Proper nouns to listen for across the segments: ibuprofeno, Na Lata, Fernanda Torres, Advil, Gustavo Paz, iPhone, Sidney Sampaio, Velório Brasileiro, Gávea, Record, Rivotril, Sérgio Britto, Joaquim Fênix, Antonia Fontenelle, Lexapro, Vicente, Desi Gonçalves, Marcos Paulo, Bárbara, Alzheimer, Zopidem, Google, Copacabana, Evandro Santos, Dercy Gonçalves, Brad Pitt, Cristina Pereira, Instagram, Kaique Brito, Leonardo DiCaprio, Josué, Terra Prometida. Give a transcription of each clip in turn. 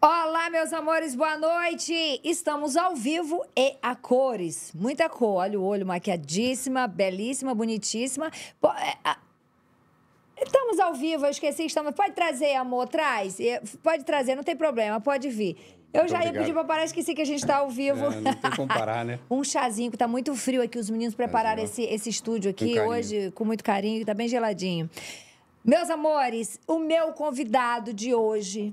Olá, meus amores, boa noite! Estamos ao vivo e a cores. Muita cor, olha o olho maquiadíssima, belíssima, bonitíssima. Estamos ao vivo, eu esqueci, estamos... Pode trazer, amor, traz. Pode trazer, não tem problema, pode vir. Eu muito já obrigado. Ia pedir para parar, esqueci que a gente está ao vivo. É, não tem como parar, né? Um chazinho, que está muito frio aqui, os meninos prepararam esse estúdio aqui hoje com muito carinho, está bem geladinho. Meus amores, o meu convidado de hoje...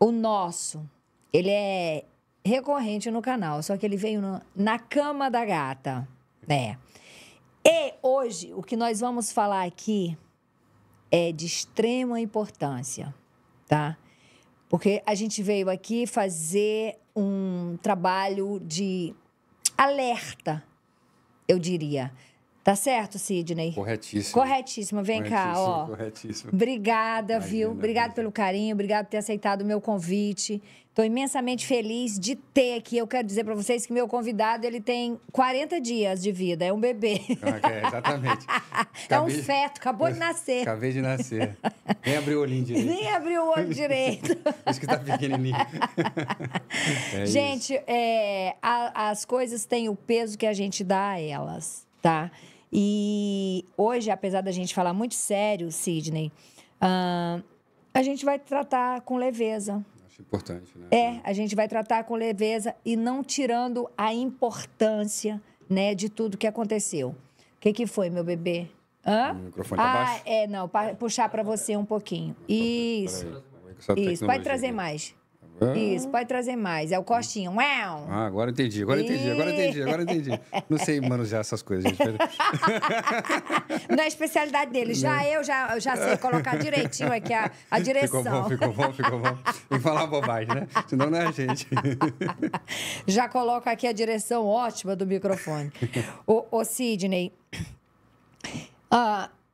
O nosso, ele é recorrente no canal, só que ele veio na cama da gata, né? E hoje, o que nós vamos falar aqui é de extrema importância, tá? Porque a gente veio aqui fazer um trabalho de alerta, eu diria. Tá certo, Sidney? Corretíssimo. Corretíssimo. Vem cá, ó. Corretíssimo. Obrigada, imagina, viu? Obrigada pelo carinho, obrigado por ter aceitado o meu convite. Estou imensamente feliz de ter aqui. Eu quero dizer para vocês que meu convidado, ele tem 40 dias de vida, é um bebê. É, exatamente. Acabei... É um feto, acabou de nascer. Acabei de nascer. Nem abriu o olhinho direito. Nem abriu o olho direito. Acho que tá pequenininho. É gente, isso. As coisas têm o peso que a gente dá a elas, tá? E hoje, apesar da gente falar muito sério, Sidney, a gente vai tratar com leveza. Acho importante, né? É, a gente vai tratar com leveza e não tirando a importância, né, de tudo que aconteceu. O que foi, meu bebê? Hã? O microfone tá baixo? É, não, puxar para você um pouquinho. Isso, isso, pode trazer mais. Isso, pode trazer mais. É o costinho. Uau! Ah, agora entendi, agora entendi, agora entendi, agora entendi. Não sei manusear essas coisas, gente. Não é especialidade dele. Já eu já sei colocar direitinho aqui a direção. Ficou bom, ficou bom, ficou bom. Tem que falar bobagem, né? Senão não é a gente. Já coloca aqui a direção ótima do microfone. Ô, Sidney,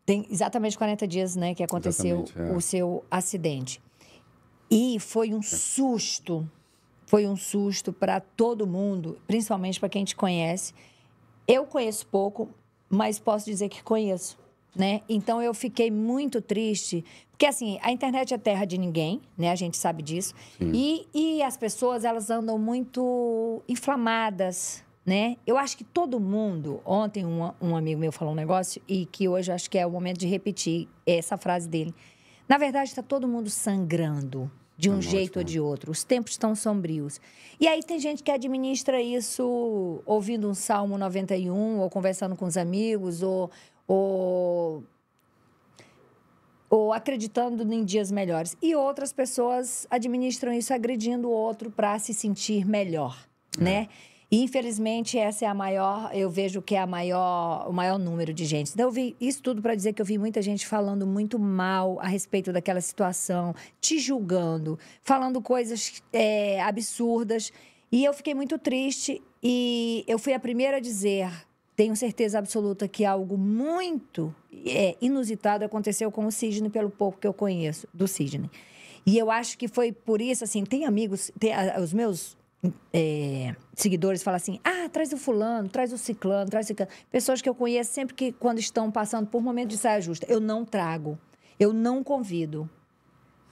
tem exatamente 40 dias, né, que aconteceu o seu acidente. E foi um susto para todo mundo, principalmente para quem te conhece. Eu conheço pouco, mas posso dizer que conheço, né? Então, eu fiquei muito triste, porque, assim, a internet é terra de ninguém, né? A gente sabe disso. E as pessoas, elas andam muito inflamadas, né? Eu acho que todo mundo... Ontem, um amigo meu falou um negócio e que hoje acho que é o momento de repetir essa frase dele. Na verdade, está todo mundo sangrando, de um jeito ou de outro. Os tempos estão sombrios. E aí tem gente que administra isso ouvindo um Salmo 91, ou conversando com os amigos, ou acreditando em dias melhores. E outras pessoas administram isso agredindo o outro para se sentir melhor, né? E, infelizmente, essa é a maior... Eu vejo que é o maior número de gente. Então, eu vi isso tudo para dizer que eu vi muita gente falando muito mal a respeito daquela situação, te julgando, falando coisas absurdas. E eu fiquei muito triste e eu fui a primeira a dizer, tenho certeza absoluta, que algo muito inusitado aconteceu com o Sidney, pelo pouco que eu conheço do Sidney. E eu acho que foi por isso, assim, tem amigos... os meus... seguidores falam assim, traz o fulano, traz o ciclano, traz o ciclano. Pessoas que eu conheço sempre que, quando estão passando por momento de saia justa, eu não trago, eu não convido.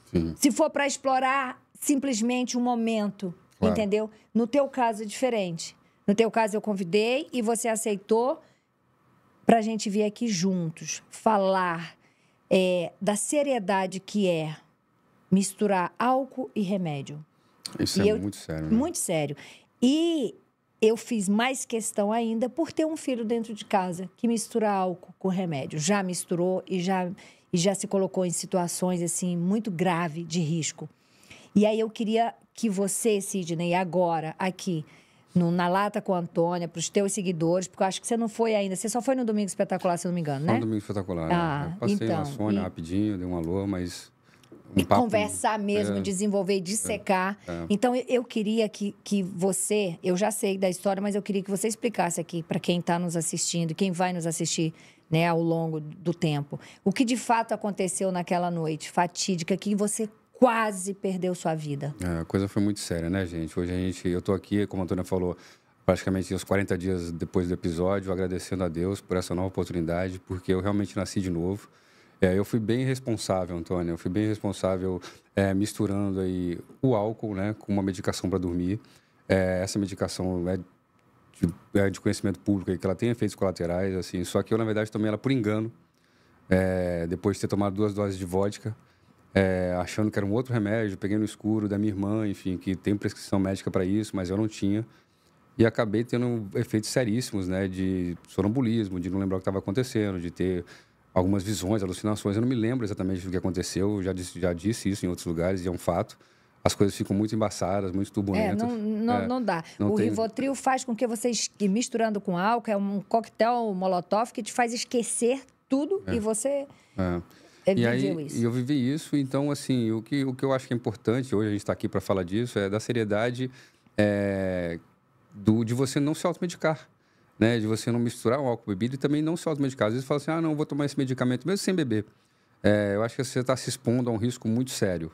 Sim. Se for para explorar simplesmente um momento, entendeu? No teu caso é diferente. No teu caso eu convidei e você aceitou para a gente vir aqui juntos, falar da seriedade que é misturar álcool e remédio. Isso é muito sério, né? Muito sério. E eu fiz mais questão ainda por ter um filho dentro de casa que mistura álcool com remédio. Já misturou e já se colocou em situações, assim, muito grave de risco. E aí eu queria que você, Sidney, agora, aqui, Na Lata com a Antônia, para os teus seguidores, porque eu acho que você não foi ainda. Você só foi no Domingo Espetacular, se eu não me engano, né? Foi no Domingo Espetacular, né? Eu passei na Sônia rapidinho, dei um alô, mas... E conversar mesmo, desenvolver, dissecar. Então, eu queria que você... Eu já sei da história, mas eu queria que você explicasse aqui para quem está nos assistindo, quem vai nos assistir, né, ao longo do tempo. O que, de fato, aconteceu naquela noite fatídica que você quase perdeu sua vida. A coisa foi muito séria, né, gente? Hoje eu estou aqui, como a Antônia falou, praticamente os 40 dias depois do episódio, agradecendo a Deus por essa nova oportunidade, porque eu realmente nasci de novo. Eu fui bem responsável, Antônio, eu fui bem responsável, misturando aí o álcool, né, com uma medicação para dormir. Essa medicação é de conhecimento público, aí, que ela tem efeitos colaterais, assim, só que eu, na verdade, tomei ela por engano, depois de ter tomado 2 doses de vodka, achando que era um outro remédio, peguei no escuro da minha irmã, enfim, que tem prescrição médica para isso, mas eu não tinha. E acabei tendo efeitos seríssimos, né, de sonambulismo, de não lembrar o que estava acontecendo, de ter algumas visões, alucinações. Eu não me lembro exatamente do que aconteceu, eu já disse isso em outros lugares, e é um fato. As coisas ficam muito embaçadas, muito turbulentas. Não dá. Não tem... Rivotril faz com que você, misturando com álcool, é um coquetel molotov que te faz esquecer tudo e você... Ele viveu isso. E eu vivi isso, então, assim, o que eu acho que é importante, hoje a gente está aqui para falar disso, é da seriedade de você não se automedicar, né? De você não misturar o álcool e bebida e também não se automedicar. Às vezes fala assim, ah, não, vou tomar esse medicamento mesmo sem beber. Eu acho que você está se expondo a um risco muito sério,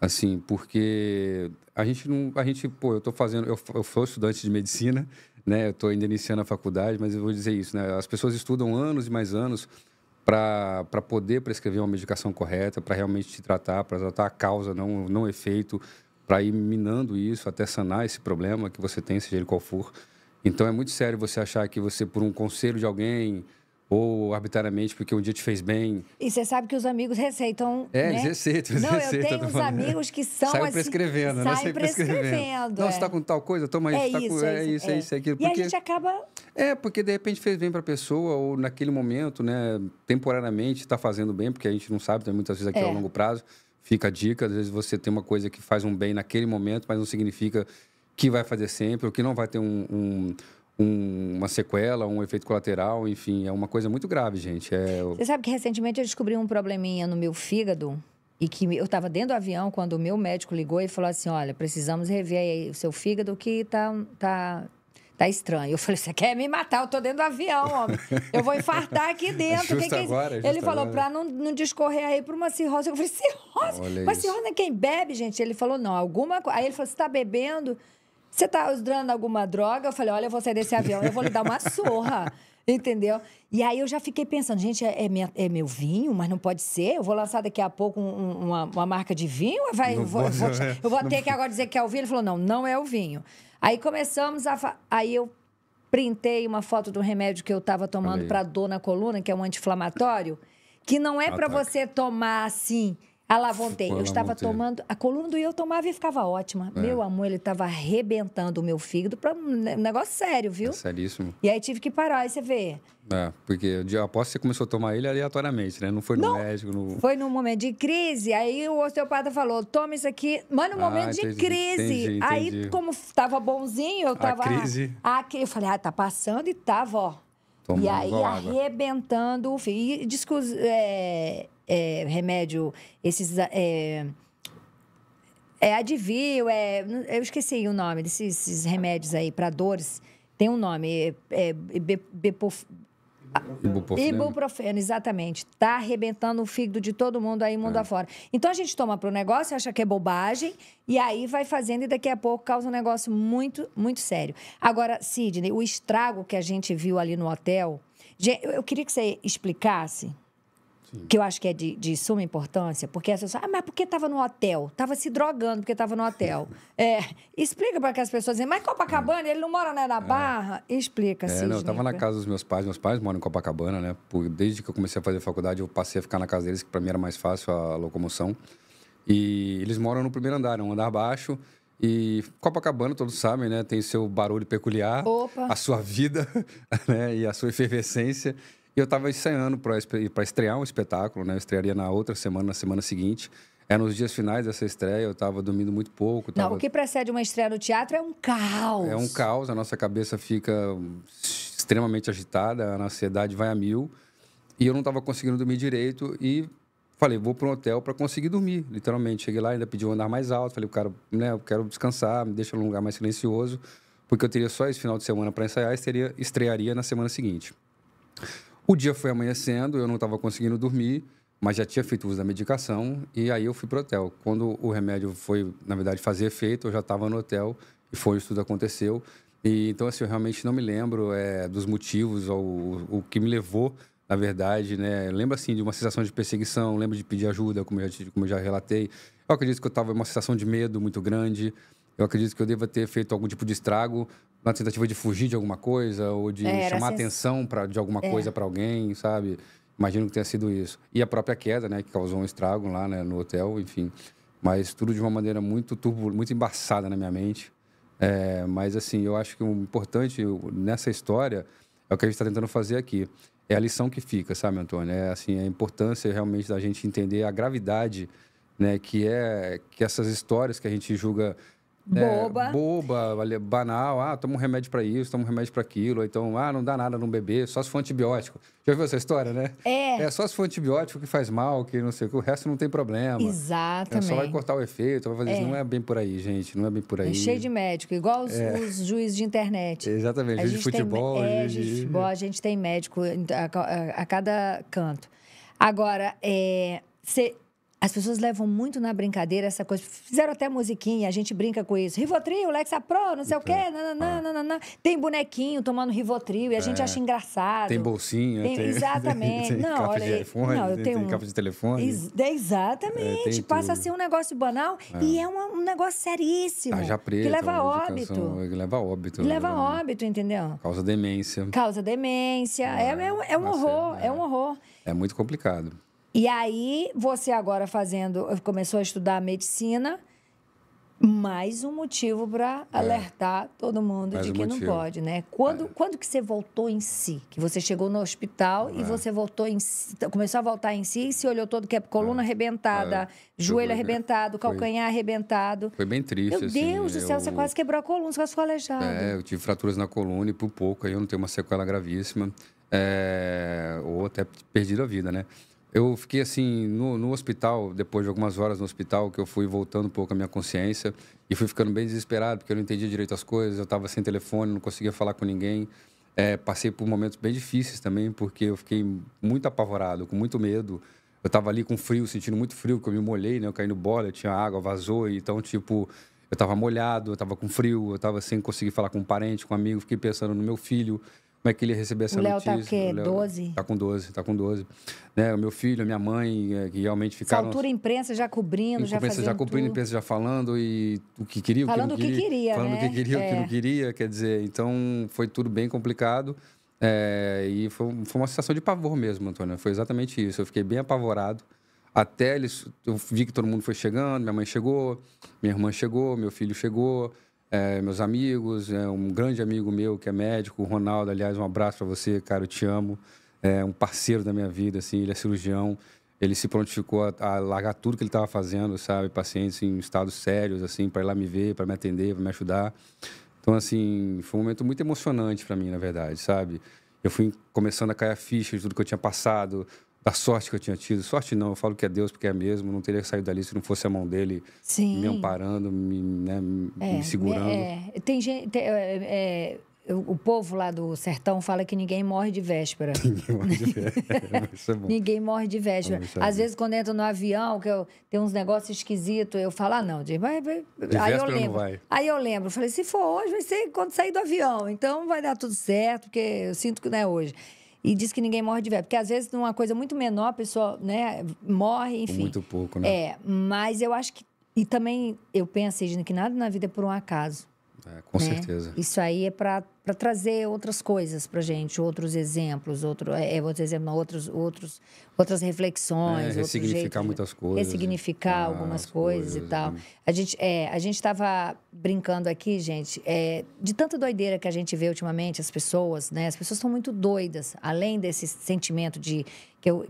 assim, porque eu estou fazendo, eu sou estudante de medicina, né? Eu estou ainda iniciando a faculdade, mas eu vou dizer isso, né? As pessoas estudam anos e mais anos para poder prescrever uma medicação correta, para realmente te tratar, para tratar a causa, não o efeito, para ir minando isso, até sanar esse problema que você tem, seja ele qual for. Então, é muito sério você achar que você, por um conselho de alguém, ou arbitrariamente, porque um dia te fez bem... E você sabe que os amigos receitam, né? Eles receitam. Não, eu tenho uns amigos que são assim... Saem prescrevendo. Não, você está com tal coisa, toma isso. É isso, é aquilo. Porque... E a gente acaba... Porque de repente fez bem para a pessoa, ou naquele momento, né, temporariamente está fazendo bem, porque a gente não sabe, tem muitas vezes aqui ao longo prazo. Fica a dica, às vezes você tem uma coisa que faz um bem naquele momento, mas não significa que vai fazer sempre, ou que não vai ter uma sequela, um efeito colateral, enfim, é uma coisa muito grave, gente. Você sabe que recentemente eu descobri um probleminha no meu fígado, e que eu estava dentro do avião quando o meu médico ligou e falou assim, olha, precisamos rever aí o seu fígado que tá estranho. Eu falei, você quer me matar? Eu tô dentro do avião, homem. Eu vou infartar aqui dentro. Ele falou, para não descorrer aí para uma cirrose. Eu falei, cirrose? Olha, mas isso. Cirrose é quem bebe, gente? Ele falou, não, alguma coisa. Aí ele falou, você tá bebendo? Você tá usando alguma droga? Eu falei, olha, eu vou sair desse avião, eu vou lhe dar uma surra. Entendeu? E aí eu já fiquei pensando, gente, é meu vinho, mas não pode ser. Eu vou lançar daqui a pouco uma marca de vinho? Eu vou ter que agora dizer que é o vinho? Ele falou, não é o vinho. Aí começamos a... Aí eu printei uma foto do remédio que eu estava tomando para dor na coluna, que é um anti-inflamatório, que não é para você tomar assim... Alavontei. Eu estava tomando... A coluna doía, eu tomava e ficava ótima. Meu amor, ele estava arrebentando o meu fígado para um negócio sério, viu? É seríssimo. E aí tive que parar, aí você vê. Porque eu aposto que você começou a tomar ele aleatoriamente, né? Não foi no médico, no... Foi num momento de crise. Aí o osteopata falou, toma isso aqui. Mas num momento de crise. Entendi. Aí, como estava bonzinho, eu estava... A crise. Eu falei, tá passando e tava, ó. Tomando, e aí, arrebentando o fígado. E diz que os... remédio, esses... Advil, eu esqueci o nome desses remédios aí para dores. Tem um nome, ibuprofeno, exatamente. Tá arrebentando o fígado de todo mundo aí, mundo afora. Então, a gente toma pro negócio, acha que é bobagem, e aí vai fazendo e daqui a pouco causa um negócio muito, muito sério. Agora, Sidney, o estrago que a gente viu ali no hotel... Eu queria que você explicasse... Sim. Que eu acho que é de suma importância, porque as pessoas... mas por que estava no hotel? Estava se drogando porque estava no hotel. Explica para que as pessoas dizem, mas Copacabana, ele não mora na Barra? Explica, Sidney. Eu estava na casa dos meus pais moram em Copacabana, né? Desde que eu comecei a fazer faculdade, eu passei a ficar na casa deles, que para mim era mais fácil a locomoção. E eles moram no primeiro andar, um andar baixo. E Copacabana, todos sabem, né? Tem seu barulho peculiar, a sua vida, né? E a sua efervescência. E eu estava ensaiando para estrear um espetáculo, né? Eu estrearia na outra semana, na semana seguinte. Nos dias finais dessa estreia, eu estava dormindo muito pouco. O que precede uma estreia no teatro é um caos. É um caos, a nossa cabeça fica extremamente agitada, a ansiedade vai a mil. E eu não estava conseguindo dormir direito e falei, vou para um hotel para conseguir dormir, literalmente. Cheguei lá, ainda pedi um andar mais alto, falei, cara, né, eu quero descansar, me deixa num lugar mais silencioso, porque eu teria só esse final de semana para ensaiar e estrearia na semana seguinte. O dia foi amanhecendo, eu não estava conseguindo dormir, mas já tinha feito uso da medicação e aí eu fui para o hotel. Quando o remédio foi, na verdade, fazer efeito, eu já estava no hotel e foi isso tudo aconteceu. E, então, assim, eu realmente não me lembro dos motivos, o que me levou, na verdade, né? Eu lembro, assim, de uma sensação de perseguição, lembro de pedir ajuda, como eu já relatei. Eu acredito que eu estava em uma sensação de medo muito grande. Eu acredito que eu deva ter feito algum tipo de estrago, uma tentativa de fugir de alguma coisa ou de chamar atenção de alguma coisa para alguém, sabe? Imagino que tenha sido isso. E a própria queda, né, que causou um estrago lá, né, no hotel, enfim. Mas tudo de uma maneira muito turbulenta, muito embaçada na minha mente. Mas, assim, eu acho que o importante nessa história é o que a gente está tentando fazer aqui. É a lição que fica, sabe, Antônio? É, assim, a importância realmente da gente entender a gravidade, né, que essas histórias que a gente julga... boba, banal, toma um remédio para isso, toma um remédio para aquilo, então, não dá nada num bebê, só se for antibiótico. Já viu essa história, né? É só se for antibiótico que faz mal, que não sei o que, o resto não tem problema. Exatamente. Só vai cortar o efeito, vai fazer isso. Não é bem por aí, gente, não é bem por aí. É cheio de médico, igual os juízes de internet. Exatamente, juiz de futebol. Juiz de futebol, a gente tem médico a cada canto. Agora, as pessoas levam muito na brincadeira essa coisa. Fizeram até musiquinha, a gente brinca com isso. Rivotril, Lexapro, não sei o quê. Nananana. Tem bonequinho tomando Rivotril e a gente acha engraçado. Tem bolsinha. Exatamente. Tem não, capa de iPhone, tem capa de telefone. Exatamente. Passa a ser um negócio banal e é um negócio seríssimo. Tarja preta, que leva a óbito. Que leva a óbito, entendeu? Causa demência. É um horror, é um horror. É muito complicado. E aí, você agora começou a estudar medicina, mais um motivo para alertar todo mundo de que não pode, né? Quando que você voltou em si? Que você chegou no hospital e você voltou em si, começou a voltar em si e se olhou todo, que é coluna arrebentada, joelho arrebentado, calcanhar arrebentado. Foi bem triste, meu assim. Meu Deus do céu, você quase quebrou a coluna, você quase ficou aleijado. Eu tive fraturas na coluna e por pouco, aí eu não tenho uma sequela gravíssima, ou até perdido a vida, né? Eu fiquei, assim, no hospital, depois de algumas horas no hospital, que eu fui voltando um pouco a minha consciência e fui ficando bem desesperado, porque eu não entendia direito as coisas, eu estava sem telefone, não conseguia falar com ninguém. Passei por momentos bem difíceis também, porque eu fiquei muito apavorado, com muito medo. Eu estava ali com frio, sentindo muito frio, porque eu me molhei, né? Eu caí no bola, tinha água, vazou, então, tipo, eu estava molhado, eu estava com frio, eu estava sem conseguir falar com um parente, com um amigo, fiquei pensando no meu filho. Como é que ele ia receber essa notícia? O Léo tá o quê? 12? Tá com 12, Né? O meu filho, a minha mãe, que realmente ficaram... Essa altura, imprensa já cobrindo, já fazendo tudo. Imprensa já falando e o que queria, o que não queria. Falando o que queria, o que não queria, quer dizer, então foi tudo bem complicado. E foi uma sensação de pavor mesmo, Antônia, foi exatamente isso. Eu fiquei bem apavorado. Até eles... Eu vi que todo mundo foi chegando, minha mãe chegou, minha irmã chegou, meu filho chegou... meus amigos, um grande amigo meu que é médico, o Ronaldo, aliás, um abraço para você, cara, eu te amo, um parceiro da minha vida, assim, ele é cirurgião, ele se prontificou a largar tudo que ele estava fazendo, sabe, pacientes em estados sérios, assim, para ir lá me ver, para me atender, para me ajudar. Então, assim, foi um momento muito emocionante para mim, na verdade, sabe? Eu fui começando a cair a ficha de tudo que eu tinha passado, da sorte que eu tinha tido. Sorte não, eu falo que é Deus, porque é mesmo. Não teria saído dali se não fosse a mão dele. Sim. Me amparando, me segurando. Tem gente... O povo lá do sertão fala que ninguém morre de véspera. Ninguém morre de véspera. Isso é bom. Ninguém morre de véspera. Às vezes, quando entro no avião, que tem uns negócios esquisitos, eu falo, não, aí eu lembro. Falei, se for hoje, vai ser quando sair do avião. Então, vai dar tudo certo, porque eu sinto que não é hoje. E diz que ninguém morre de velho. Porque, às vezes, numa coisa muito menor, a pessoa, né, morre, enfim. Muito pouco, né? Mas eu acho que... E também, eu penso, Sidney, que nada na vida é por um acaso. Com certeza. Isso aí é para trazer outras coisas para gente, outros exemplos, outras reflexões. Ressignificar muitas coisas. Ressignificar algumas coisas e tal. A gente estava brincando aqui, gente, de tanta doideira que a gente vê ultimamente, as pessoas, né? As pessoas são muito doidas, além desse sentimento de...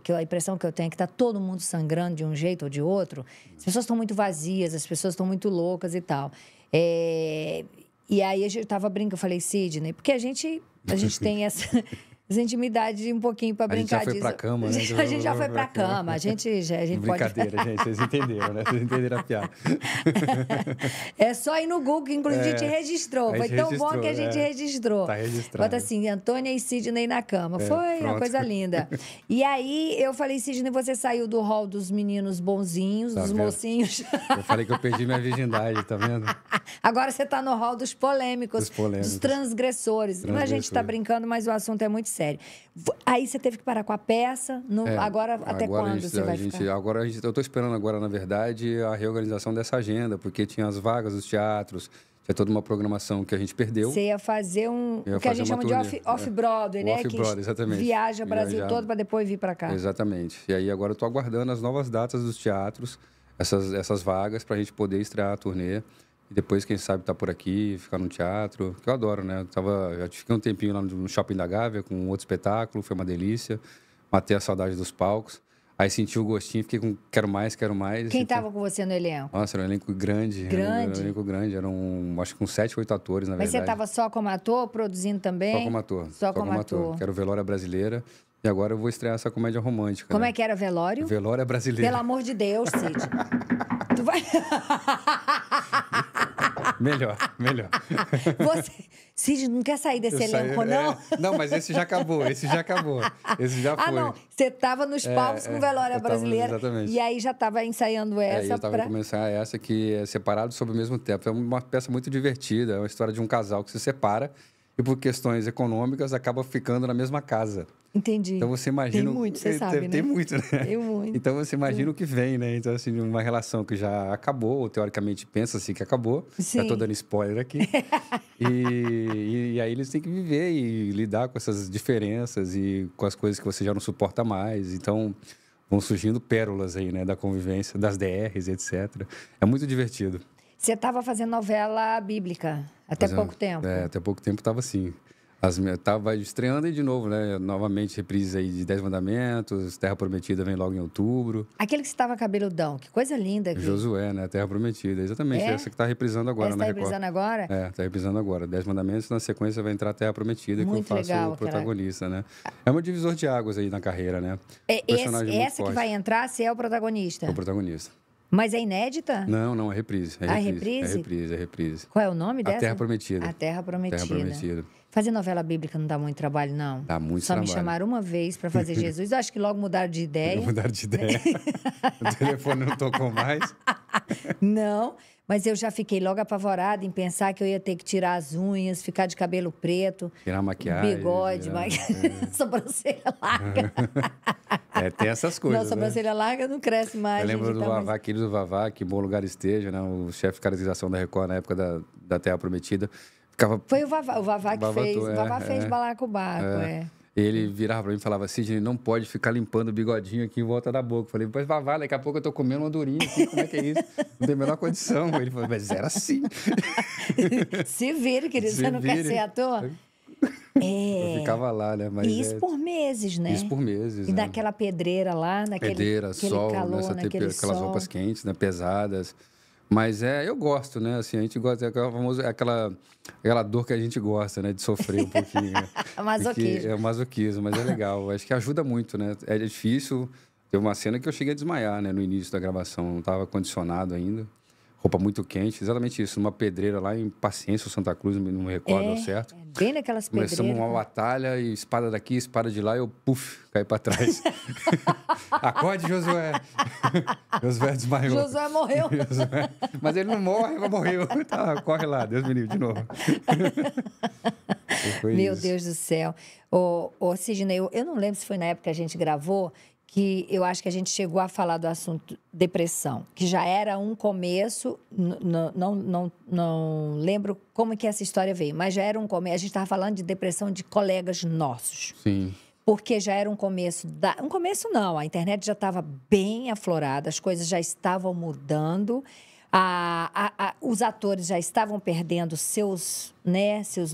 Que a impressão que eu tenho é que está todo mundo sangrando de um jeito ou de outro. As pessoas estão muito vazias, as pessoas estão muito loucas e tal. E aí eu tava brincando, eu falei, Sidney, porque a gente tem essa... As intimidades um pouquinho para brincar disso. A gente já foi para cama, né? A gente já foi para cama. A gente brincadeira, pode... gente. Vocês entenderam, né? Vocês entenderam a piada. É só ir no Google, que inclusive a gente registrou. Foi tão bom que a gente registrou. Tá registrado. Bota assim, Antônia e Sidney na cama. Foi uma coisa linda. E aí eu falei, Sidney, você saiu do hall dos meninos bonzinhos, tá dos vendo? Mocinhos. Eu falei que eu perdi minha virgindade, tá vendo? Agora você tá no hall dos polêmicos, dos transgressores. Não, a gente tá brincando, mas o assunto é muito sério. Aí você teve que parar com a peça. No... agora, até quando você vai ficar? Agora, eu estou esperando agora, na verdade, a reorganização dessa agenda, porque tinha as vagas dos teatros, tinha toda uma programação que a gente perdeu. Você ia fazer o que a gente chama de off-Broadway, né? Off-Broadway, exatamente. Viaja o Brasil todo para depois vir para cá. Exatamente. E aí agora eu estou aguardando as novas datas dos teatros, essas vagas, para a gente poder estrear a turnê. E depois, quem sabe, tá por aqui, ficar no teatro, que eu adoro, né? Já fiquei um tempinho lá no Shopping da Gávea com outro espetáculo, foi uma delícia. Matei a saudade dos palcos. Aí senti o gostinho, fiquei com quero mais, quero mais. Quem tava com você no elenco? Nossa, era um elenco grande. Grande? Era um elenco grande, eram acho que uns 7, 8 atores, na verdade. Mas você tava só como ator, produzindo também? Só como ator. Só como ator. Que era o Velório Brasileiro. E agora eu vou estrear essa comédia romântica. Como é que era o Velório? Velório Brasileiro. Pelo amor de Deus, Cid. Tu vai... Melhor. Você... Cid, não quer sair desse elenco, não? Não, mas esse já acabou. Esse já foi. Ah, não. Você estava nos palcos com o Velório Brasileiro. Exatamente. E aí já estava ensaiando essa. Eu estava começando essa, que é Separado Sob o Mesmo Teto. É uma peça muito divertida. É uma história de um casal que se separa e, por questões econômicas, acaba ficando na mesma casa. Entendi. Então você imagina... Tem muito, você sabe, né? Tem muito, né? Tem muito. Então você imagina o que vem, né? Então, assim, uma relação que já acabou, ou teoricamente pensa-se que acabou. Sim. Já tô dando spoiler aqui. e aí eles têm que viver e lidar com essas diferenças e com as coisas que você já não suporta mais. Então... vão surgindo pérolas aí, né? Da convivência, das DRs, etc. É muito divertido. Você estava fazendo novela bíblica até pouco tempo. É, até pouco tempo estava assim. Estava estreando aí de novo, né? Novamente, reprise aí de 10 Mandamentos, Terra Prometida vem logo em outubro. Aquele que estava cabeludão, que coisa linda. Aqui. Josué, né? Terra Prometida, exatamente. É? Essa que está reprisando agora, né? Está reprisando agora? É, está reprisando agora. 10 Mandamentos, na sequência vai entrar Terra Prometida, muito que eu faço legal, o protagonista, né? É um divisor de águas aí na carreira, né? Essa que vai entrar, você é o protagonista? É o protagonista. Mas é inédita? Não, é reprise. É reprise. Qual é o nome dessa? A Terra Prometida. A Terra Prometida. Fazer novela bíblica não dá muito trabalho, não? Dá muito trabalho. Só me chamaram uma vez para fazer Jesus. Eu acho que logo mudaram de ideia. O telefone não tocou mais. Não, mas eu já fiquei logo apavorada em pensar que eu ia ter que tirar as unhas, ficar de cabelo preto. Tirar maquiagem. Bigode, sobrancelha larga. É, tem essas coisas. Não, sobrancelha larga não cresce mais. Eu lembro do Vavá, aquele do Vavá, Que Bom Lugar Esteja, né? O chefe de caracterização da Record na época da Terra Prometida. Ficava... Foi o Vavá que fez balacobaco, Ele virava pra mim e falava, Sidney, não pode ficar limpando o bigodinho aqui em volta da boca. Eu falei, mas Vavá, daqui a pouco eu tô comendo uma durinha aqui, como é que é isso? Não tem a menor condição. Ele falou, mas era assim. Se vira, querido, você não quer ser ator? Eu ficava lá, né? Mas isso por meses, né? Isso por meses, né? Naquela pedreira lá, naquele pedreira, sol, calor, aquelas roupas quentes, né? Pesadas. Mas eu gosto, né? Assim, a gente gosta, aquela dor que a gente gosta, né? De sofrer um pouquinho. Masoquismo. É masoquismo, mas é legal. Acho que ajuda muito, né? É difícil. Teve uma cena que eu cheguei a desmaiar, né? No início da gravação. Não estava condicionado ainda. Roupa muito quente, exatamente isso. Numa pedreira lá em Paciência, Santa Cruz, não me recordo ao certo. Bem naquelas pedreiras. Começamos uma batalha, e espada daqui, espada de lá, e eu, puf, caí pra trás. Acorde, Josué! Josué desmaiou. Josué morreu. Mas ele não morre, mas morreu. Tá, corre lá, Deus me livre, de novo. Meu Deus do céu. Ô Sidney, eu não lembro se foi na época que a gente gravou, que eu acho que a gente chegou a falar do assunto depressão, que já era um começo, não lembro como que essa história veio, mas já era um começo, a gente estava falando de depressão de colegas nossos. Sim. Porque já era um começo, um começo não, a internet já estava bem aflorada, as coisas já estavam mudando, os atores já estavam perdendo seus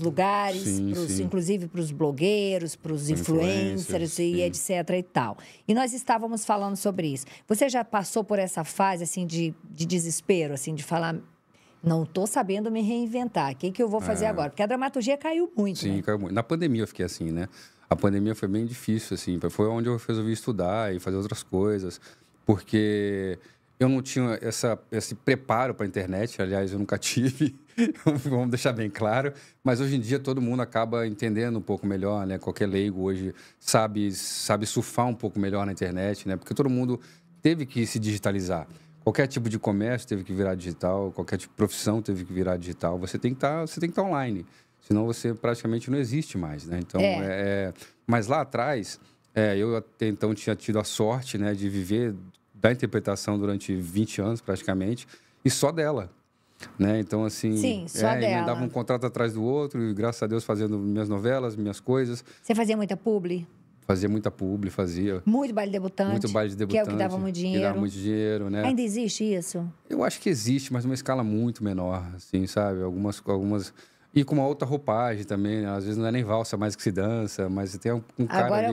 lugares, inclusive para os blogueiros, para os influencers e etc e tal. E nós estávamos falando sobre isso. Você já passou por essa fase assim de desespero, assim, de falar, não estou sabendo me reinventar, o que eu vou fazer agora? Porque a dramaturgia caiu muito, né? Caiu muito. Na pandemia eu fiquei assim, né? a pandemia foi bem difícil, assim. Foi onde eu resolvi estudar e fazer outras coisas, porque eu não tinha esse preparo para a internet. Aliás, eu nunca tive, vamos deixar bem claro. Mas hoje em dia todo mundo acaba entendendo um pouco melhor, né? Qualquer leigo hoje sabe surfar um pouco melhor na internet, né? Porque todo mundo teve que se digitalizar. Qualquer tipo de comércio teve que virar digital, qualquer tipo de profissão teve que virar digital. Você tem que estar online, senão você praticamente não existe mais, né? Então, mas lá atrás, eu até então tinha tido a sorte, né, de viver da interpretação durante 20 anos, praticamente, e só dela, né? Então, assim, sim, só dela. Eu dava um contrato atrás do outro e, graças a Deus, fazendo minhas novelas, minhas coisas. Você fazia muita publi? Fazia muita publi, fazia... Muito baile debutante. Muito baile debutante. Que é o que dava muito dinheiro. Que dava muito dinheiro, né? Ainda existe isso? Eu acho que existe, mas numa escala muito menor, assim, sabe? Algumas... E com uma outra roupagem também, né? Às vezes não é nem valsa mais que se dança, mas tem um cara agora ali... Agora é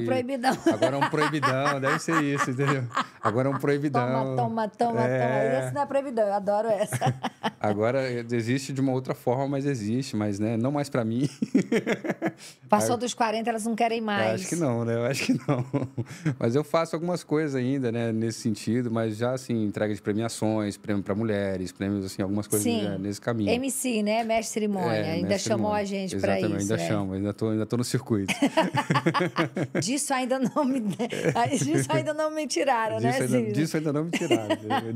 um proibidão, deve ser isso, entendeu? Agora é um proibidão. Toma. Esse não é proibidão, eu adoro essa. Agora existe de uma outra forma, mas existe, mas, né, não mais pra mim. Passou dos 40, elas não querem mais. Eu acho que não, né? Eu acho que não. Mas eu faço algumas coisas ainda, né, nesse sentido, mas já, assim, entrega de premiações, prêmio pra mulheres, prêmios, assim, algumas coisas, né, nesse caminho. MC, né? Mestre cerimônia, ainda chamou a gente para isso. Exatamente, ainda tô no circuito. Disso ainda não me tiraram,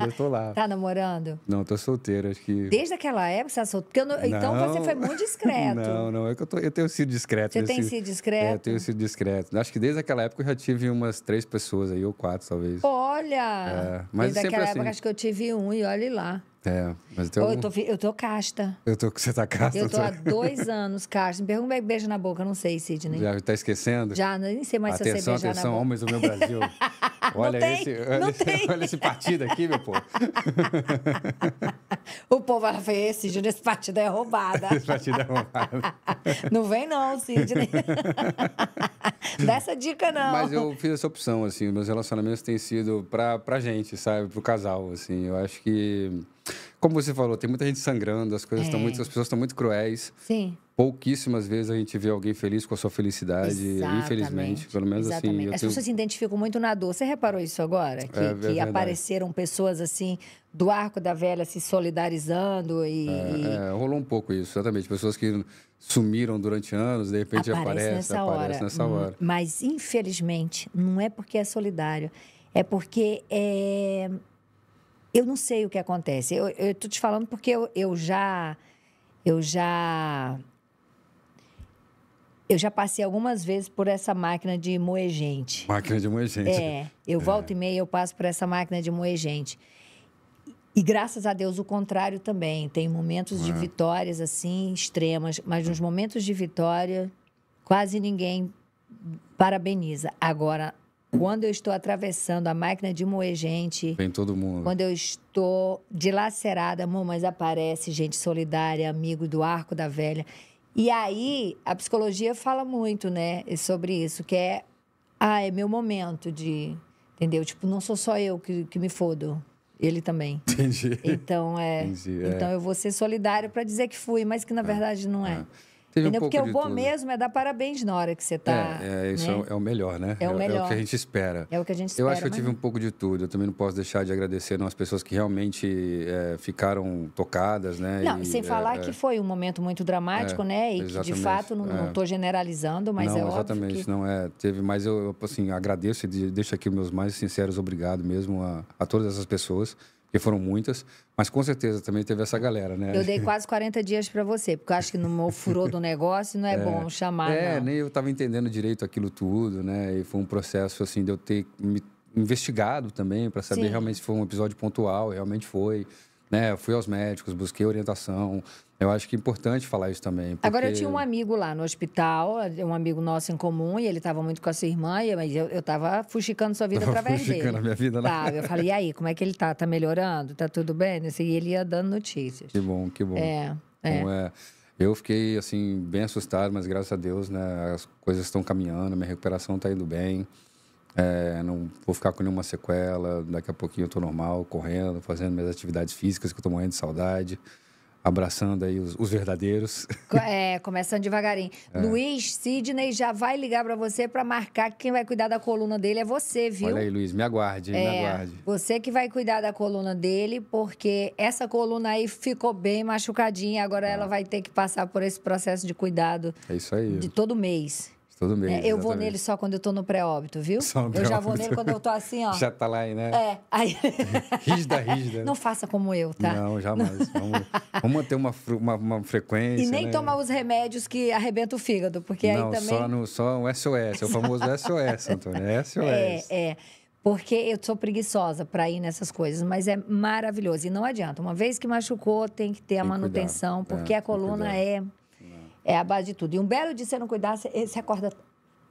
eu tô lá. Tá namorando? Não, tô solteiro, acho que... Desde aquela época você tá solteiro? Então você foi muito discreto. Não, é que eu tenho sido discreto. Você tem sido discreto? É, eu tenho sido discreto. Acho que desde aquela época eu já tive umas 3 pessoas aí, ou 4, talvez. Olha! É, mas desde aquela época acho que eu tive um, e olhe lá. É, mas tem algum... eu tô casta. Você tá casta? Eu tô há 2 anos casta. Me pergunta como é que beija na boca, eu não sei, Sidney. Já tá esquecendo? Já, nem sei mais se eu sei beijar na boca. Atenção, homens do meu Brasil. Olha esse partido aqui, meu povo. O povo vai falar, Sidney, esse partido é roubada. Esse partido é roubada. Não vem não, Sidney. Dá essa dica não. Mas eu fiz essa opção, assim, meus relacionamentos têm sido pra gente, sabe? Pro casal, assim, eu acho que... Como você falou, tem muita gente sangrando, as pessoas estão muito cruéis. Sim. Pouquíssimas vezes a gente vê alguém feliz com a sua felicidade, infelizmente, pelo menos assim. As pessoas se identificam muito na dor. Você reparou isso agora? Que apareceram pessoas assim, do Arco da Velha, se solidarizando e... rolou um pouco isso, exatamente. Pessoas que sumiram durante anos, de repente aparece nessa hora. Mas, infelizmente, não é porque é solidário, é porque é... Eu não sei o que acontece. Eu tô te falando porque eu já passei algumas vezes por essa máquina de moer gente. Máquina de moer gente. Volto e meia, eu passo por essa máquina de moer gente. E graças a Deus o contrário também. Tem momentos de vitórias assim extremas, mas nos momentos de vitória quase ninguém parabeniza. Agora, quando eu estou atravessando a máquina de moer gente... Vem todo mundo. Quando eu estou dilacerada, mas aparece gente solidária, amigo do Arco da Velha. E aí, a psicologia fala muito, né, sobre isso, que é... Ah, é meu momento de... Entendeu? Tipo, não sou só eu que me fodo. Ele também. Entendi. Então, eu vou ser solidário para dizer que fui, mas que, na verdade, não é. Porque o bom mesmo é dar parabéns na hora que você está... Isso, né? É o melhor, né? É o melhor. É o que a gente espera. É o que a gente espera. Eu acho que eu tive um pouco de tudo. Eu também não posso deixar de agradecer às pessoas que realmente ficaram tocadas, né? Não, e, sem falar que foi um momento muito dramático, né? E exatamente, que, de fato, não estou generalizando, mas não, é óbvio exatamente, que... não é. Teve, mas eu, assim, agradeço e deixo aqui meus mais sinceros obrigado mesmo a todas essas pessoas. Porque foram muitas, mas com certeza também teve essa galera, né? Eu dei quase 40 dias para você, porque eu acho que no furor do negócio não é bom chamar, não. Nem eu estava entendendo direito aquilo tudo, né? E foi um processo, assim, de eu ter me investigado também para saber realmente se foi um episódio pontual, realmente foi, né? Eu fui aos médicos, busquei orientação. Eu acho que é importante falar isso também. Porque... Agora, eu tinha um amigo lá no hospital, um amigo nosso em comum, e ele estava muito com a sua irmã, mas eu estava fuxicando sua vida através dele. Fuxicando a minha vida lá. Eu falei, e aí, como é que ele tá? Tá melhorando? Tá tudo bem? E ele ia dando notícias. Que bom, que bom. Eu fiquei, assim, bem assustado, mas graças a Deus, né, as coisas estão caminhando, minha recuperação tá indo bem. Não vou ficar com nenhuma sequela, daqui a pouquinho eu tô normal, correndo, fazendo minhas atividades físicas, que eu tô morrendo de saudade. abraçando aí os verdadeiros. É, começando devagarinho. É. Luiz Sidney já vai ligar para você para marcar que quem vai cuidar da coluna dele é você, viu? Olha aí, Luiz, me aguarde, me aguarde. Você que vai cuidar da coluna dele, porque essa coluna aí ficou bem machucadinha, agora ela vai ter que passar por esse processo de cuidado. É isso aí. De todo mês. Todo mês, eu vou nele só quando eu tô no pré-óbito, viu? Eu já vou nele quando eu tô assim, ó. Já tá lá aí, né? É. Aí... Rígida. Não faça como eu, tá? Não, jamais. Vamos manter uma frequência, e nem tomar os remédios que arrebentam o fígado, porque aí também... Não, só um SOS, é o famoso SOS, Antônio, é SOS. É, porque eu sou preguiçosa para ir nessas coisas, mas é maravilhoso. E não adianta, uma vez que machucou, tem que ter a manutenção, porque a coluna é a base de tudo. E um belo dia, se você não cuidar, você acorda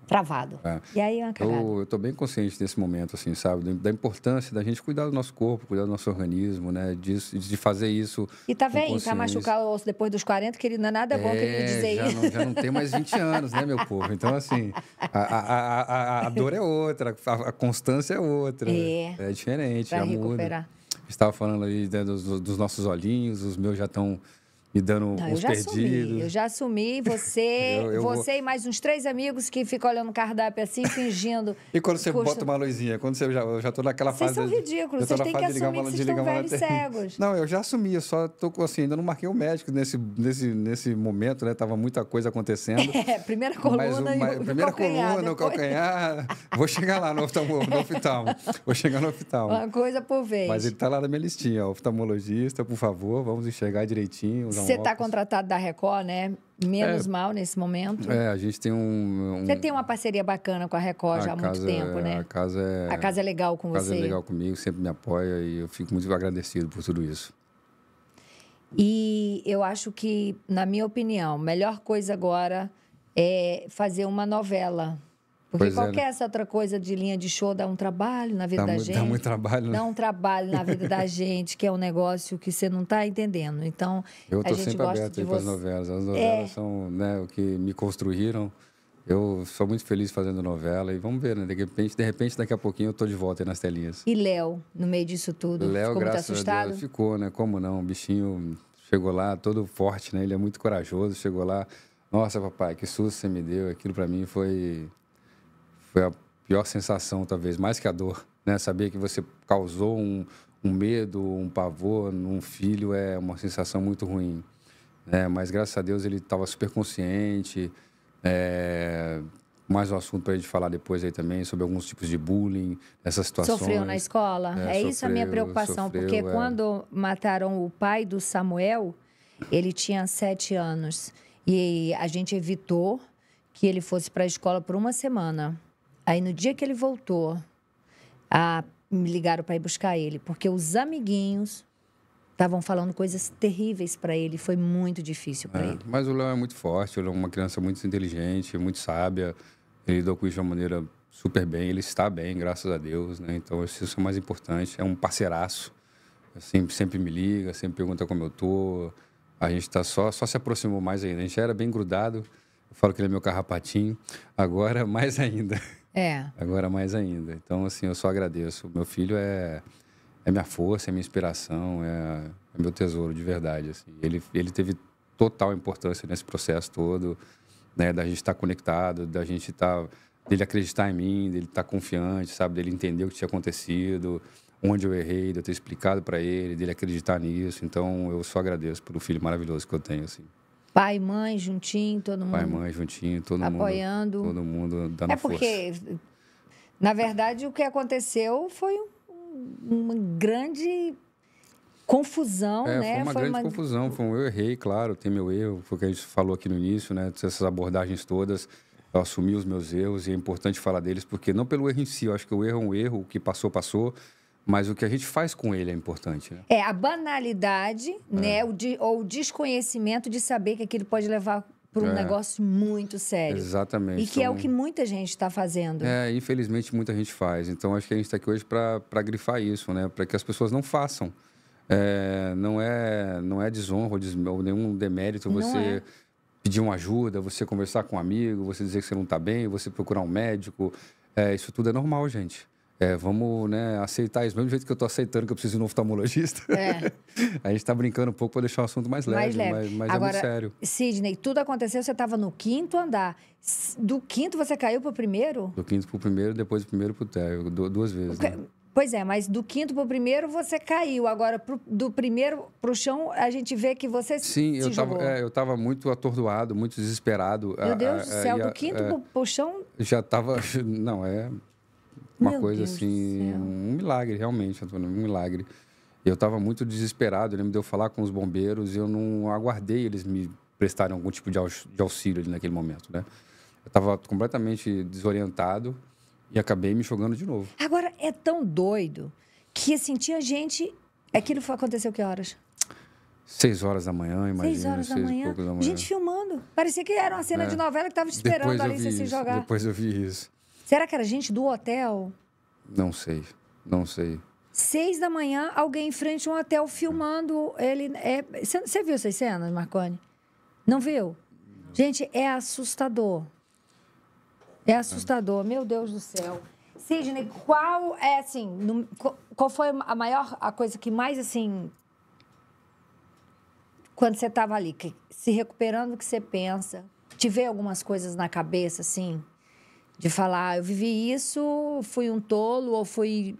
travado. É. E aí é uma cagada. Eu estou bem consciente nesse momento, assim, sabe? Da importância da gente cuidar do nosso corpo, cuidar do nosso organismo, né? De fazer isso. E tá vendo? Para machucar o osso depois dos 40, que ele não é nada bom que ele dizer isso. Já não tem mais 20 anos, né, meu povo? Então, assim, a dor é outra, a constância é outra. É diferente, pra já recuperar. Muda. Estava falando ali dos nossos olhinhos, os meus já estão... Me dando uns perdidos. Eu já assumi, você e mais uns 3 amigos que ficam olhando o cardápio assim, fingindo... E quando você bota uma luzinha? Quando você já tô naquela fase... Vocês são ridículos, vocês têm que assumir que vocês estão velhos cegos. Não, eu já assumi, eu só tô assim, ainda não marquei o médico nesse momento, né? Tava muita coisa acontecendo. Primeira coluna e o primeira coluna, o calcanhar... Vou chegar lá no oftalmo. Vou chegar no oftalmo. Uma coisa por vez. Mas ele tá lá na minha listinha, ó, oftalmologista, por favor, vamos enxergar direitinho... Você está contratado da Record, né? Menos mal nesse momento. A gente tem Você tem uma parceria bacana com a Record já há muito tempo, né? A casa é legal com você. A casa é legal comigo, sempre me apoia e eu fico muito agradecido por tudo isso. E eu acho que, na minha opinião, a melhor coisa agora é fazer uma novela. Porque essa outra coisa de linha de show dá um trabalho na vida da gente. Dá muito trabalho, né? Dá um trabalho na vida da gente, que é um negócio que você não está entendendo. Então, a gente gosta de você. Eu estou sempre aberto para as novelas. As novelas são o que me construíram. Eu sou muito feliz fazendo novela e vamos ver, né? De repente, daqui a pouquinho eu estou de volta aí nas telinhas. E Léo, no meio disso tudo, ficou muito assustado? Deus, ficou, né? Como não? O bichinho chegou lá todo forte, né? Ele é muito corajoso, chegou lá. Nossa, papai, que susto você me deu. Aquilo para mim foi a pior sensação, talvez, mais que a dor, né? Saber que você causou um medo, um pavor num filho é uma sensação muito ruim, né? Mas, graças a Deus, ele estava super consciente. Mais um assunto para a gente falar depois aí também, sobre alguns tipos de bullying, essas situações. Sofreu na escola? Isso a minha preocupação, porque quando mataram o pai do Samuel, ele tinha 7 anos, e a gente evitou que ele fosse para a escola por uma semana. Aí, no dia que ele voltou, me ligaram para ir buscar ele, porque os amiguinhos estavam falando coisas terríveis para ele. Foi muito difícil para ele. Mas o Léo é muito forte, o Léo é uma criança muito inteligente, muito sábia. Ele lidou com isso de uma maneira super bem. Ele está bem, graças a Deus, né? Então, isso é o mais importante. É um parceiraço. Sempre me liga, sempre pergunta como eu tô. A gente tá só se aproximou mais ainda. A gente já era bem grudado. Eu falo que ele é meu carrapatinho. Agora, mais ainda. Agora mais ainda. Então, assim, eu só agradeço. Meu filho é minha força, é minha inspiração, é meu tesouro, de verdade. Assim. Ele teve total importância nesse processo todo, né? Da gente estar conectado, da gente dele acreditar em mim, dele estar confiante, sabe? Dele entender o que tinha acontecido, onde eu errei, de eu ter explicado para ele, dele acreditar nisso. Então, eu só agradeço pelo filho maravilhoso que eu tenho, assim. Pai, mãe, juntinho, todo mundo. Pai, mãe, juntinho, todo apoiando. Mundo. Apoiando. Todo mundo dando força. É porque, na verdade, o que aconteceu foi uma grande confusão, né? Foi uma grande confusão. Eu errei, claro, tem meu erro, foi o que a gente falou aqui no início, né? Essas abordagens todas, eu assumi os meus erros e é importante falar deles, porque não pelo erro em si, eu acho que o erro é um erro, o que passou, passou. Mas o que a gente faz com ele é importante, né? A banalidade, né? Ou o desconhecimento de saber que aquilo pode levar para um negócio muito sério. Exatamente. E que é o que muita gente está fazendo. Infelizmente, muita gente faz. Então, acho que a gente está aqui hoje para grifar isso, né? Para que as pessoas não façam. Não é desonra ou nenhum demérito você pedir uma ajuda, você conversar com um amigo, você dizer que você não está bem, você procurar um médico. Isso tudo é normal, gente. Vamos, né, aceitar isso, do mesmo jeito que eu estou aceitando que eu preciso de um oftalmologista. É. A gente está brincando um pouco para deixar o assunto mais leve, mas agora, é muito sério. Sidney, tudo aconteceu, você estava no quinto andar. Do quinto você caiu para o primeiro? Do quinto para o primeiro, depois do primeiro para o térreo, duas vezes. Né? Pois é, mas do quinto para o primeiro você caiu. Agora, do primeiro para o chão, a gente vê que você se jogou. Eu estava muito atordoado, muito desesperado. Meu Deus do céu, do quinto para o chão... Já estava... Não, é... Uma Meu coisa Deus assim, um milagre, realmente, Antônio, um milagre. Eu estava muito desesperado, eu lembro de eu falar com os bombeiros e eu não aguardei eles me prestarem algum tipo de auxílio ali naquele momento, né? Eu estava completamente desorientado e acabei me jogando de novo. Agora, é tão doido que, assim, tinha gente... Aquilo aconteceu que horas? 6h da manhã, imagina. 6h da manhã. Gente filmando. Parecia que era uma cena de novela que estava esperando ali você se jogar. Depois eu vi isso. Será que era gente do hotel? Não sei, não sei. 6h da manhã, alguém em frente a um hotel filmando ele. Você viu essas cenas, Marconi? Não viu? Não. Gente, é assustador. É assustador, meu Deus do céu. Sidney, qual é, assim, qual foi a coisa que mais, assim, quando você estava ali, se recuperando, o que você pensa? Te veio algumas coisas na cabeça, assim? De falar, eu vivi isso, fui um tolo, ou fui...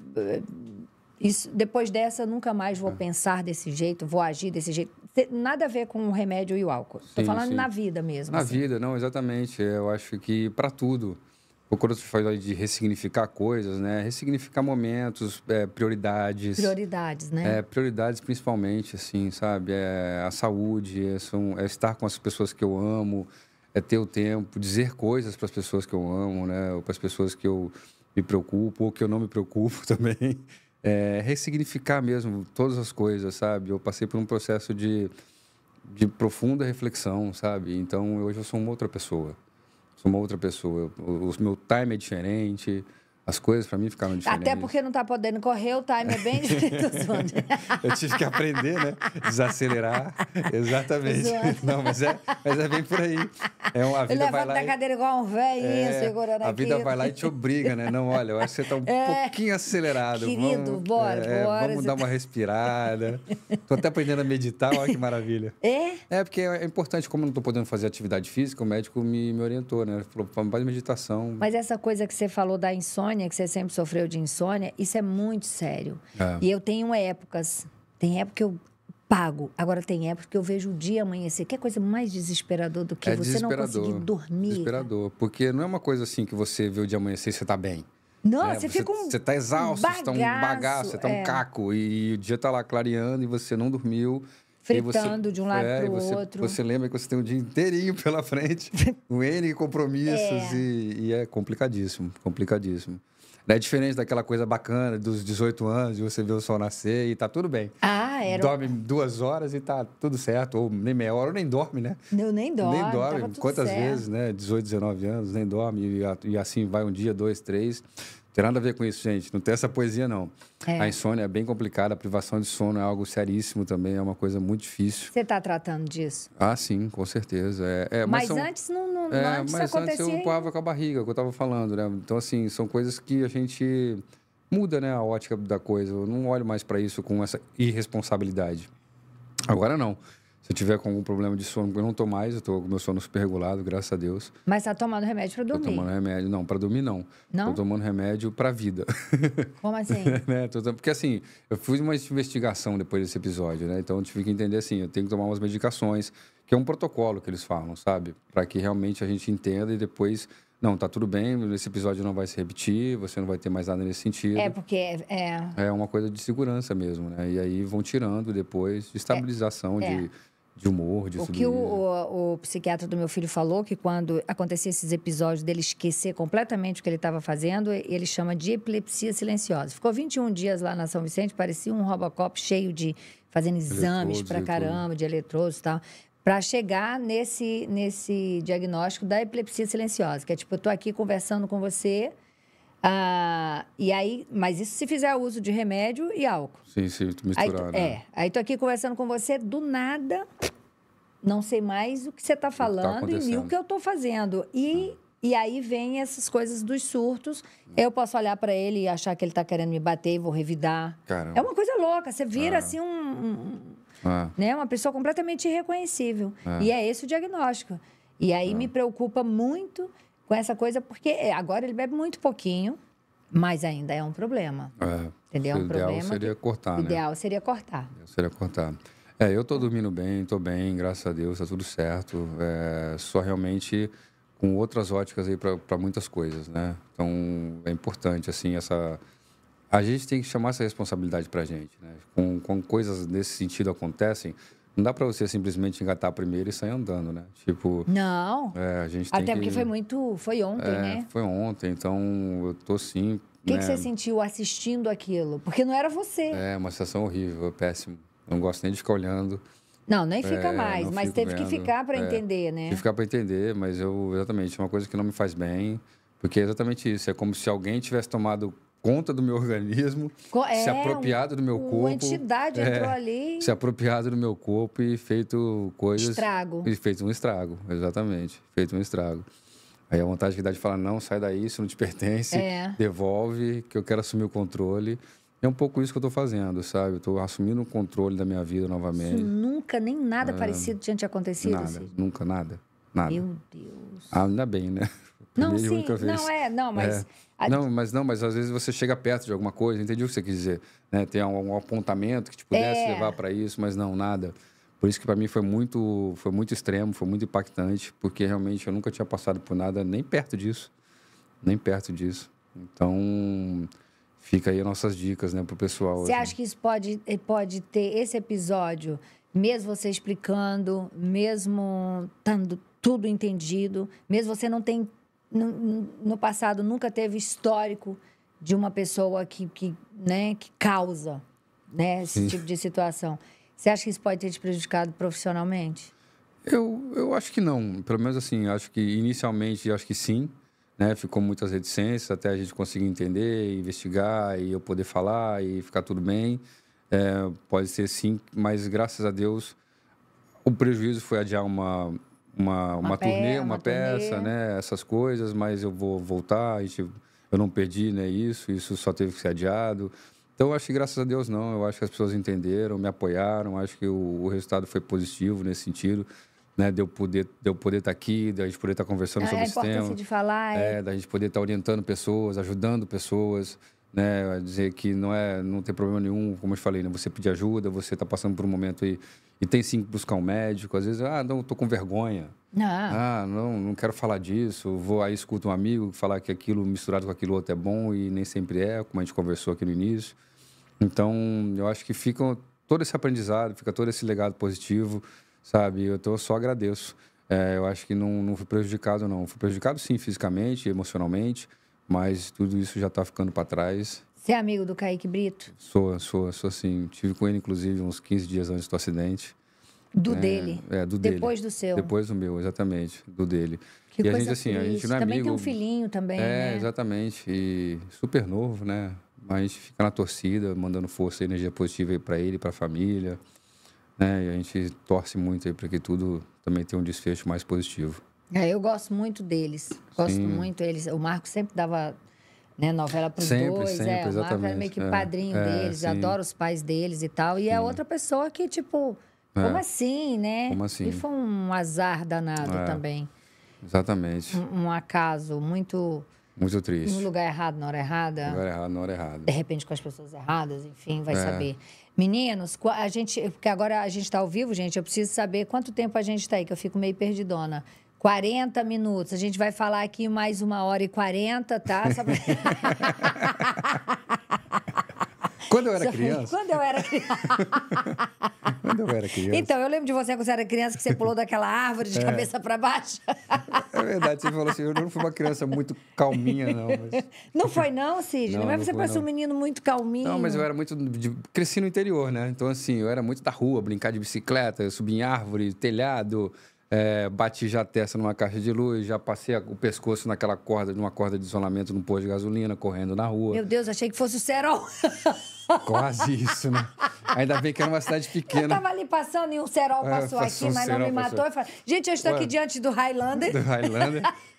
Isso, depois dessa, nunca mais vou pensar desse jeito, vou agir desse jeito. Nada a ver com o remédio e o álcool. Estou falando na vida mesmo. Na vida, não, exatamente. Eu acho que para tudo. Quando você fala de ressignificar coisas, né? Ressignificar momentos, prioridades. Prioridades, né? Prioridades principalmente, assim, sabe? A saúde, é estar com as pessoas que eu amo... É ter o tempo, dizer coisas para as pessoas que eu amo, né? Ou para as pessoas que eu me preocupo, ou que eu não me preocupo também. Ressignificar mesmo todas as coisas, sabe? Eu passei por um processo de profunda reflexão, sabe? Então, hoje eu sou uma outra pessoa. Sou uma outra pessoa. O meu time é diferente... As coisas para mim ficaram diferentes. Até porque não está podendo correr, o time é bem difícil. Eu tive que aprender, né? Desacelerar. Exatamente. Não, mas é bem por aí. Levanta da cadeira igual um velhinho, segurando aqui. A vida vai lá e te obriga, né? Não, olha, eu acho que você está um pouquinho acelerado. Querido, bora. Vamos dar uma respirada. Estou até aprendendo a meditar, olha que maravilha. É porque é importante, como eu não estou podendo fazer atividade física, o médico me orientou, né? Falou, faz meditação. Mas essa coisa que você falou da insônia, que você sempre sofreu de insônia, isso é muito sério. E eu tenho épocas. Tem época que eu pago. Agora tem época que eu vejo o dia amanhecer. Que é coisa mais desesperadora do que você não conseguir dormir. Desesperador. Porque não é uma coisa assim que você vê o dia amanhecer e você tá bem. Não, você fica você tá exausto, você tá um bagaço, você tá um caco. E o dia tá lá clareando e você não dormiu. Fritando de um lado para o outro. Você lembra que você tem um dia inteirinho pela frente, com N compromissos, e é complicadíssimo, complicadíssimo. É diferente daquela coisa bacana dos 18 anos, de você ver o sol nascer e tá tudo bem. Dorme 2 horas e tá tudo certo, ou nem meia hora, ou nem dorme, né? Não, nem dorme. Nem dorme, quantas vezes, né? 18, 19 anos, nem dorme, e assim vai um dia, 2, 3... Não tem nada a ver com isso, gente. Não tem essa poesia, não. A insônia é bem complicada. A privação de sono é algo seríssimo também. É uma coisa muito difícil. Você está tratando disso? Ah, sim, com certeza. Mas antes eu empurrava com a barriga, que eu estava falando, né? Então, assim, são coisas que a gente muda, né? A ótica da coisa. Eu não olho mais para isso com essa irresponsabilidade. Agora, não. Se eu tiver com algum problema de sono, eu não tô mais, eu tô com meu sono super regulado, graças a Deus. Mas tá tomando remédio para dormir? Tô tomando remédio, não, para dormir não. Não? Tô tomando remédio para vida. Como assim? Porque assim, eu fiz uma investigação depois desse episódio, né? Então eu tive que entender assim, eu tenho que tomar umas medicações, que é um protocolo que eles falam, sabe? Para que realmente a gente entenda e depois... Não, tá tudo bem, esse episódio não vai se repetir, você não vai ter mais nada nesse sentido. É uma coisa de segurança mesmo, né? E aí vão tirando depois de estabilização de humor, de tudo. O psiquiatra do meu filho falou que quando acontecia esses episódios dele esquecer completamente o que ele estava fazendo, ele chama de epilepsia silenciosa. Ficou 21 dias lá na São Vicente, parecia um Robocop cheio de... Fazendo exames pra caramba, de eletrodos e tal... Para chegar nesse diagnóstico da epilepsia silenciosa, que é tipo, eu tô aqui conversando com você, e aí, mas isso se fizer uso de remédio e álcool. Sim, misturar, né? Aí tô aqui conversando com você, do nada, não sei mais o que você tá falando e nem o que eu tô fazendo. E E aí vem essas coisas dos surtos. Eu posso olhar para ele e achar que ele tá querendo me bater e vou revidar. Caramba. É uma coisa louca. Você vira assim né, uma pessoa completamente irreconhecível. E é esse o diagnóstico. E aí me preocupa muito com essa coisa, porque agora ele bebe muito pouquinho, mas ainda é um problema. Entendeu? O ideal seria cortar, né? O ideal seria cortar. É, eu tô dormindo bem, tô bem, graças a Deus, tá tudo certo. É, só realmente com outras óticas aí para muitas coisas, né? Então, é importante, assim, essa... A gente tem que chamar essa responsabilidade pra gente, né? Quando coisas nesse sentido acontecem, não dá pra você simplesmente engatar primeiro e sair andando, né? Tipo... Não. É, a gente tem até porque foi muito... Foi ontem, né? Foi ontem, então eu tô sim... O que, né? que você sentiu assistindo aquilo? Porque não era você. É, uma sensação horrível, péssimo. Não gosto nem de ficar olhando... Não, nem fica mais, mas teve que ficar para entender, né? Teve que ficar para entender, mas exatamente, é uma coisa que não me faz bem, porque é exatamente isso, é como se alguém tivesse tomado conta do meu organismo, se apropriado do meu corpo. Uma entidade entrou ali. Se apropriado do meu corpo e feito coisas... Estrago. E feito um estrago, exatamente, feito um estrago. Aí a vontade que dá de falar, não, sai daí, isso não te pertence, devolve, que eu quero assumir o controle... É um pouco isso que eu estou fazendo, sabe? Eu estou assumindo o controle da minha vida novamente. Isso nunca, nem nada parecido tinha te acontecido? Nada, assim. Nunca, nada. Meu Deus. Ah, ainda bem, né? Não, sim, não é, não, mas... É. Não, mas às vezes você chega perto de alguma coisa, entendi o que você quis dizer, né? Tem um apontamento que te pudesse levar para isso, mas não, nada. Por isso que para mim foi muito extremo, foi muito impactante, porque realmente eu nunca tinha passado por nada nem perto disso, Então... Fica aí as nossas dicas, né, pro pessoal. Você acha que isso pode ter esse episódio, mesmo você explicando, mesmo estando tudo entendido, mesmo você não tem, no passado, nunca teve histórico de uma pessoa que causa, né, esse tipo de situação. Você acha que isso pode ter te prejudicado profissionalmente? Eu acho que não. Pelo menos assim, acho que inicialmente, acho que sim. Né? Ficou muitas reticências até a gente conseguir entender, investigar e eu poder falar e ficar tudo bem. É, pode ser sim, mas graças a Deus o prejuízo foi adiar uma peça, né? Essas coisas, mas eu vou voltar, eu não perdi, né? Isso só teve que ser adiado. Então, eu acho que graças a Deus não, eu acho que as pessoas entenderam, me apoiaram, acho que o resultado foi positivo nesse sentido. Né, de eu poder estar aqui, da gente poder estar conversando sobre esse tema. A importância de falar. Da gente poder estar orientando pessoas, ajudando pessoas, né, a dizer que não tem problema nenhum, como eu te falei, né, você pedir ajuda, você está passando por um momento aí e tem sim que buscar um médico. Às vezes, não, estou com vergonha. Não quero falar disso. Aí escuta um amigo falar que aquilo misturado com aquilo outro é bom e nem sempre é, como a gente conversou aqui no início. Então, eu acho que fica todo esse aprendizado, fica todo esse legado positivo, sabe? Eu só agradeço. Eu acho que não fui prejudicado, não. Fui prejudicado, sim, fisicamente, emocionalmente, mas tudo isso já está ficando para trás. Você é amigo do Kaique Brito? Sou sim. Tive com ele, inclusive, uns 15 dias antes do acidente. Do dele? Depois do seu? Depois do meu, exatamente. Do dele. Que e coisa a gente, assim, a gente não é também amigo... Também tem um filhinho também, né? Exatamente. E super novo, né? Mas fica na torcida, mandando força e energia positiva aí para ele, para a família... E a gente torce muito aí para que tudo também tenha um desfecho mais positivo. Eu gosto muito deles, gosto muito deles. O Marco sempre dava, né, novela para os dois, exatamente. O Marco era meio que padrinho deles, adoro os pais deles e tal. E é outra pessoa que, tipo, como assim, né? Como assim? E foi um azar danado também. Exatamente. Um acaso muito... Muito triste. No lugar errado, na hora errada. De repente, com as pessoas erradas, enfim, vai saber. Meninos, a gente... Porque agora a gente está ao vivo, gente, eu preciso saber quanto tempo a gente está aí, que eu fico meio perdidona. 40 minutos. A gente vai falar aqui mais 1h40, tá? Só pra... Quando eu era criança. Então, eu lembro de você quando você era criança, que você pulou daquela árvore de cabeça para baixo. É verdade, você falou assim, eu não fui uma criança muito calminha, não. Mas... Não foi não, Sidney? Mas você parece um menino muito calminho. Não, mas eu era muito... Cresci no interior, né? Então, assim, eu era muito da rua, brincar de bicicleta, subir em árvore, telhado, bati já a testa numa caixa de luz, já passei o pescoço numa corda de isolamento num posto de gasolina, correndo na rua. Meu Deus, achei que fosse o cerol. Quase isso, né? Ainda bem que era uma cidade pequena. Eu tava ali passando e um cerol passou aqui, mas não me matou. Eu falei, gente, eu estou aqui diante do Highlander.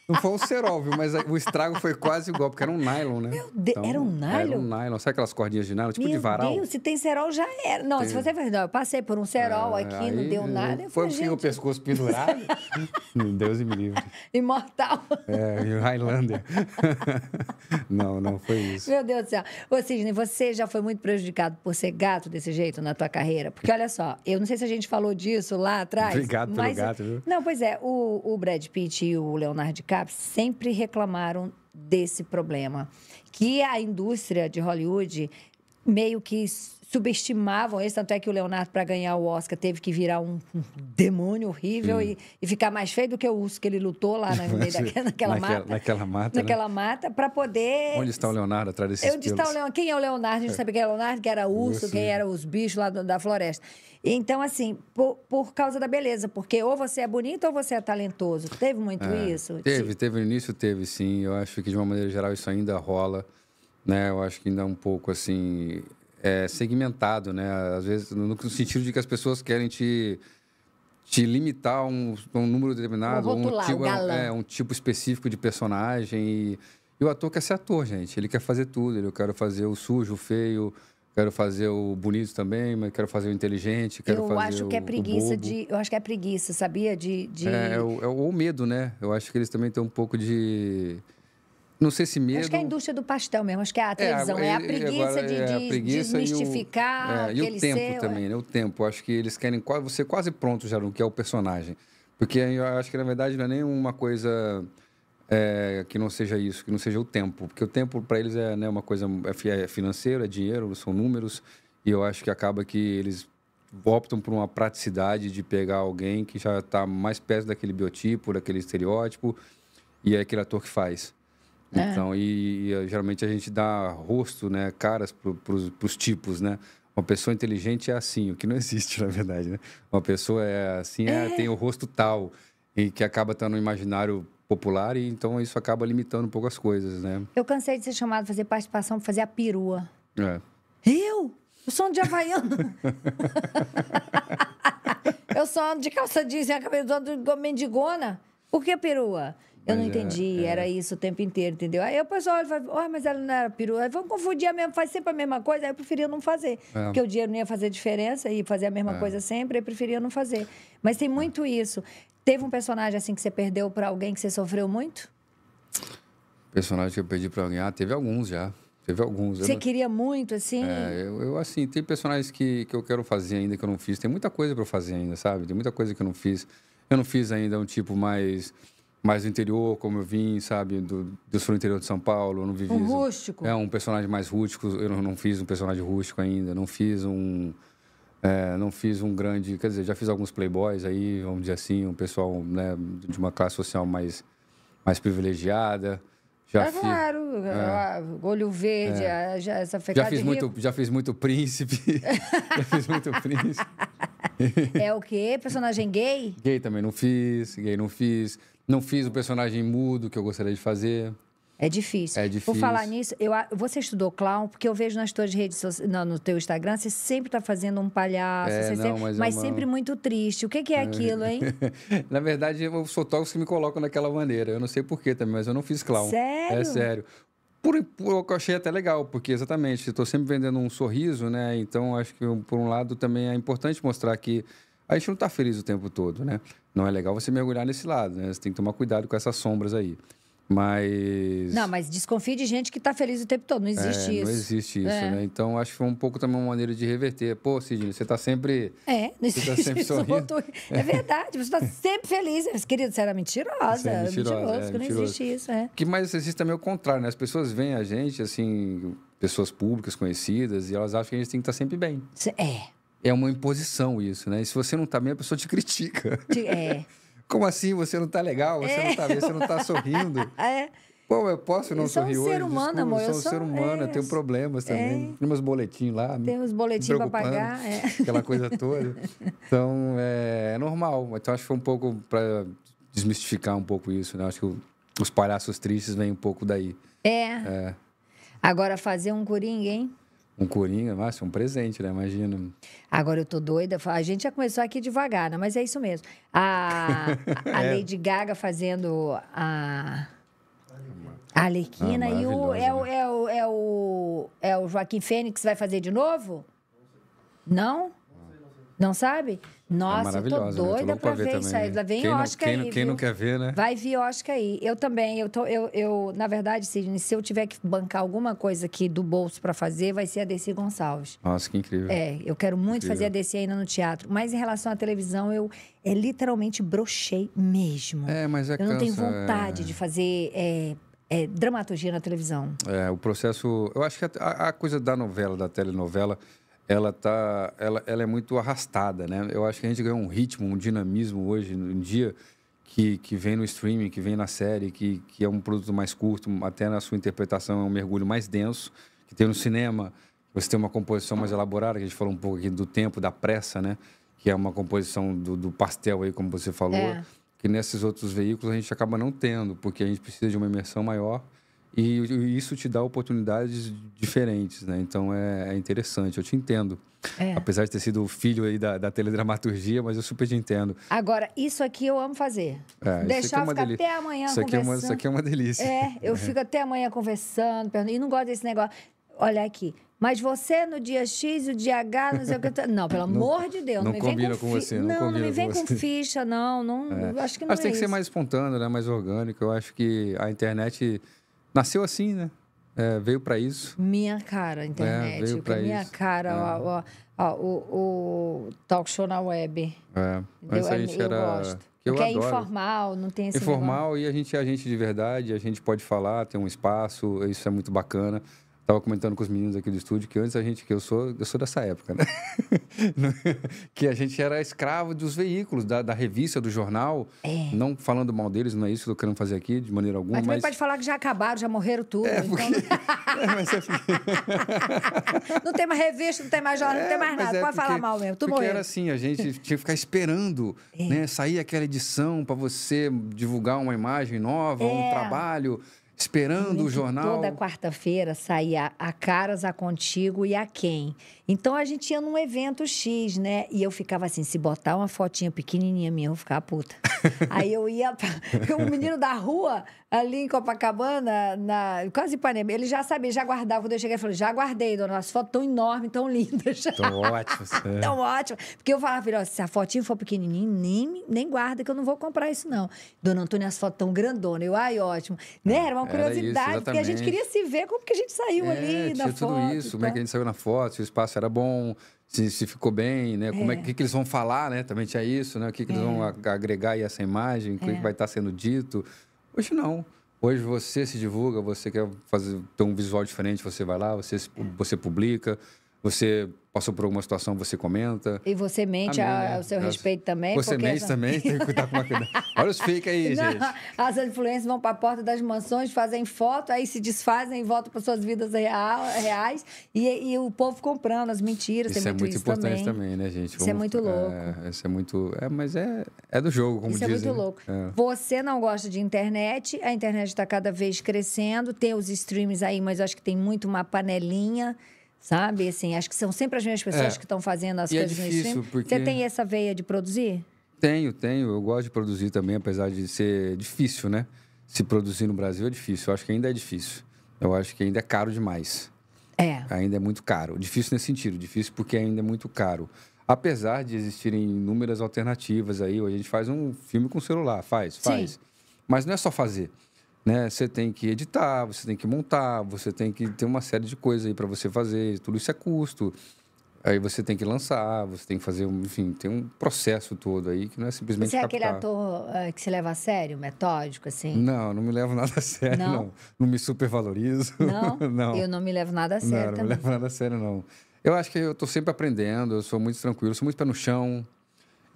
Não foi um cerol, viu? Mas o estrago foi quase igual, porque era um nylon, né? Meu Deus, então, era um nylon? Era um nylon. Sabe aquelas cordinhas de nylon? Tipo meu de varal. Meu Deus, se tem cerol, já era. Não, tem. Se você... Não, eu passei por um cerol aqui, aí, não deu nada. Eu foi o pescoço pendurado. Meu Deus e me livre. Imortal. É, e o Highlander. Não, não foi isso. Meu Deus do céu. Ô, Sidney, você já foi muito prejudicado por ser gato desse jeito na tua carreira? Porque, olha só, eu não sei se a gente falou disso lá atrás. Obrigado pelo gato, viu? Não, pois é, o Brad Pitt e o Leonardo DiCaprio sempre reclamaram desse problema, que a indústria de Hollywood meio que subestimavam isso, tanto é que o Leonardo, para ganhar o Oscar, teve que virar um demônio horrível e ficar mais feio do que o urso que ele lutou lá no meio naquela mata. Naquela mata, para poder... Onde está o Leonardo atrás desses pelos? Quem é o Leonardo? A gente sabia quem era o Leonardo, quem era o urso, quem eram os bichos lá da floresta. Então, assim, por causa da beleza, porque ou você é bonito ou você é talentoso. Teve muito isso? Teve no início, teve sim. Eu acho que, de uma maneira geral, isso ainda rola, né? Eu acho que ainda é um pouco, assim... segmentado, né? Às vezes, no sentido de que as pessoas querem te limitar a um número determinado, um tipo específico de personagem. E o ator quer ser ator, gente. Ele quer fazer tudo. Eu quero fazer o sujo, o feio, quero fazer o bonito também, mas quero fazer o inteligente, eu acho que é preguiça, sabia? Ou medo, né? Eu acho que eles também têm um pouco de... Não sei se mesmo. Acho que é a indústria do pastel mesmo, acho que é a televisão. É a preguiça de mistificar. E o tempo também, né? O tempo. Acho que eles querem você quase pronto já no que é o personagem. Porque eu acho que, na verdade, não é nem uma coisa que não seja isso, que não seja o tempo. Porque o tempo, para eles, é, né, uma coisa financeira, é dinheiro, são números. E eu acho que acaba que eles optam por uma praticidade de pegar alguém que já está mais perto daquele biotipo, daquele estereótipo, e é aquele ator que faz. Então, geralmente a gente dá rosto, né, caras para os tipos, né? Uma pessoa inteligente é assim, o que não existe, na verdade, né? Uma pessoa é assim, tem o rosto tal, e que acaba estando no imaginário popular, e então isso acaba limitando um pouco as coisas, né? Eu cansei de ser chamado para fazer participação, para fazer a perua. Eu sou um de havaiano. Eu sou de calça jeans e a cabeça de mendigona. Por que a perua? Eu não entendi, era isso o tempo inteiro, entendeu? Aí o pessoal olha e fala, mas ela não era perua. Vamos confundir, faz sempre a mesma coisa. Aí eu preferia não fazer, porque o dinheiro não ia fazer diferença e fazer a mesma coisa sempre, eu preferia não fazer. Mas tem muito isso. Teve um personagem assim que você perdeu para alguém que você sofreu muito? Personagem que eu perdi para alguém? Teve alguns já. Teve alguns. Você queria muito, assim? Eu assim, tem personagens que eu quero fazer ainda, que eu não fiz. Tem muita coisa para eu fazer ainda, sabe? Tem muita coisa que eu não fiz. Eu não fiz ainda um tipo mais do interior, como eu vim, sabe, do sul interior de São Paulo, eu não vivi... Um rústico? Um personagem mais rústico, eu não fiz um personagem rústico ainda, não fiz um grande... Quer dizer, já fiz alguns playboys aí, vamos dizer assim, um pessoal, né, de uma classe social mais privilegiada... Claro, olho verde, essa fecada de rico. Já fiz muito príncipe. Já fiz muito príncipe. É o quê? Personagem gay? Gay também não fiz, gay não fiz. Não fiz o personagem mudo que eu gostaria de fazer. É difícil. É difícil. Por falar nisso, você estudou clown, porque eu vejo nas tuas redes sociais, no teu Instagram, você sempre está fazendo um palhaço, mas sempre muito triste. O que é aquilo, hein? Na verdade, os fotógrafos que me colocam daquela maneira. Eu não sei porquê também, mas eu não fiz clown. Sério? É sério. Eu achei até legal, porque exatamente, estou sempre vendendo um sorriso, né? Então, acho que, por um lado, também é importante mostrar que a gente não está feliz o tempo todo, né? Não é legal você mergulhar nesse lado, né? Você tem que tomar cuidado com essas sombras aí. Mas... Não, mas desconfie de gente que está feliz o tempo todo, não existe isso. Não existe isso, né? Então, acho que foi um pouco também uma maneira de reverter. Pô, Sidney, você está sempre... não existe tá sempre isso. É verdade, você está sempre feliz. Querido, você era mentirosa. Você é mentiroso, que não existe isso, Que mais existe também o contrário, né? As pessoas veem a gente, assim, pessoas públicas, conhecidas, e elas acham que a gente tem que estar sempre bem. É uma imposição isso, né? E se você não está bem, a pessoa te critica. Como assim? Você não tá legal, você não tá bem, você não tá sorrindo. Pô, eu posso não sorrir hoje? Eu sou um ser humano, eu tenho problemas também. Tem meus boletins lá. Tem uns boletins pra pagar. Aquela coisa toda. Então, é normal. Então, acho que foi um pouco pra desmistificar um pouco isso, né? Acho que os palhaços tristes vêm um pouco daí. Agora, fazer um coringa, hein? Um coringa, nossa, um presente, né? Imagina. Agora eu tô doida. A gente já começou aqui devagar, né? Mas é isso mesmo. A é. Lady Gaga fazendo a... Arlequina. E o Joaquim Fênix vai fazer de novo? Não? Não sabe? Nossa, é eu tô doida, né? Pra ver isso aí. Vem quem Oscar não, quem, aí. Quem não quer ver, né? Vai vir Oscar aí. Eu também. Na verdade, Sidney, se eu tiver que bancar alguma coisa aqui do bolso para fazer, vai ser a Desi Gonçalves. Nossa, que incrível. É, eu quero muito fazer a Desi ainda no teatro. Mas em relação à televisão, eu literalmente brochei mesmo. É, mas é eu não tenho vontade de fazer... dramaturgia na televisão. É, o processo... Eu acho que a coisa da novela, da telenovela, ela é muito arrastada, né? Eu acho que a gente ganhou um ritmo, um dinamismo hoje, um dia que vem no streaming, que vem na série, que é um produto mais curto, até na sua interpretação é um mergulho mais denso, que tem no cinema, você tem uma composição mais elaborada, que a gente falou um pouco aqui do tempo, da pressa, né? Que é uma composição do pastel aí, como você falou... É. Que nesses outros veículos a gente acaba não tendo, porque a gente precisa de uma imersão maior e isso te dá oportunidades diferentes, né? Então, é interessante, eu te entendo. É. Apesar de ter sido o filho aí da teledramaturgia, mas eu super te entendo. Agora, isso aqui eu amo fazer. É, deixar eu ficar até amanhã conversando. Isso aqui é uma delícia. É, eu fico até amanhã conversando, perguntando, e não gosto desse negócio. Olha aqui. Mas você, no dia X, o dia H, não sei o que... Não, pelo amor de Deus, não me vem com você. Não, não me vem com ficha, não. Acho que não é isso. Mas tem que ser mais espontâneo, né? Mais orgânico. Eu acho que a internet nasceu assim, né? É, veio para isso. Minha cara, a internet. É, veio pra minha isso. Cara, o talk show na web. É, mas a gente era... Gosto. Porque é informal, não tem esse informal negócio. E a gente de verdade, a gente pode falar, tem um espaço, isso é muito bacana. Estava comentando com os meninos aqui do estúdio que antes eu sou dessa época, né? Que a gente era escravo dos veículos, da revista, do jornal. É. Não falando mal deles, não é isso que eu quero fazer aqui, de maneira alguma. Mas pode falar que já acabaram, já morreram tudo. É, porque... então... Não tem mais revista, não tem mais jornal, não tem mais nada. Pode falar mal mesmo, tudo morreu. Porque era assim, a gente tinha que ficar esperando, né? Sair aquela edição para você divulgar uma imagem nova, um trabalho... Esperando o jornal. Toda quarta-feira saía a Caras, a Contigo e a Quem. Então, a gente ia num evento X, né? E eu ficava assim, se botar uma fotinha pequenininha minha, eu vou ficar puta. Aí eu ia... Um menino da rua, ali em Copacabana, quase Ipanema, ele já sabia, já guardava. Quando eu cheguei, ele falou, já guardei, dona, as fotos tão enormes, tão lindas. Tão ótimas. Tão ótimas. Porque eu falava, filho, se a fotinha for pequenininha, nem guarda, que eu não vou comprar isso, não. Dona Antônia, as fotos tão grandonas. Eu, ai, ótimo. Né? Era uma curiosidade, isso, porque a gente queria se ver como que a gente saiu ali na foto. Tudo isso, como é que a gente saiu na foto, se o espaço era bom, se ficou bem, né? Como é que eles vão falar, né? Também tinha isso, né? O que eles vão agregar aí essa imagem, o que vai estar sendo dito. Hoje não. Hoje você se divulga, você quer fazer, ter um visual diferente, você vai lá, você publica, você passou por alguma situação, você comenta. E você mente ao seu respeito também. Você mente também, tem que cuidar com uma coisa. Olha os fake aí, gente. As influências vão para a porta das mansões, fazem foto, aí se desfazem e voltam para suas vidas reais. E o povo comprando as mentiras. Isso é muito importante também, né, gente? Isso é muito louco. Isso é muito... Mas é do jogo, como dizem. Isso é muito louco. Você não gosta de internet, a internet está cada vez crescendo, tem os streams aí, mas acho que tem muito uma panelinha... Sabe, assim, acho que são sempre as mesmas pessoas que estão fazendo as coisas no stream. Porque... Você tem essa veia de produzir? Tenho. Eu gosto de produzir também, apesar de ser difícil, né? Se produzir no Brasil é difícil. Eu acho que ainda é difícil. Eu acho que ainda é caro demais. É. Ainda é muito caro. Difícil nesse sentido. Difícil porque ainda é muito caro. Apesar de existirem inúmeras alternativas aí. A gente faz um filme com celular. Faz. Sim. Mas não é só fazer. Né? Você tem que editar, você tem que montar, você tem que ter uma série de coisas aí para você fazer, tudo isso é custo. Aí você tem que lançar, você tem que fazer, enfim, tem um processo todo aí que não é simplesmente captar. Você é aquele ator que se leva a sério, metódico, assim? Não me levo nada a sério, não. Não me supervalorizo. Não? Não. Eu não me levo nada a sério também. Não me levo nada a sério, não. Eu acho que eu tô sempre aprendendo, eu sou muito tranquilo, sou muito pé no chão.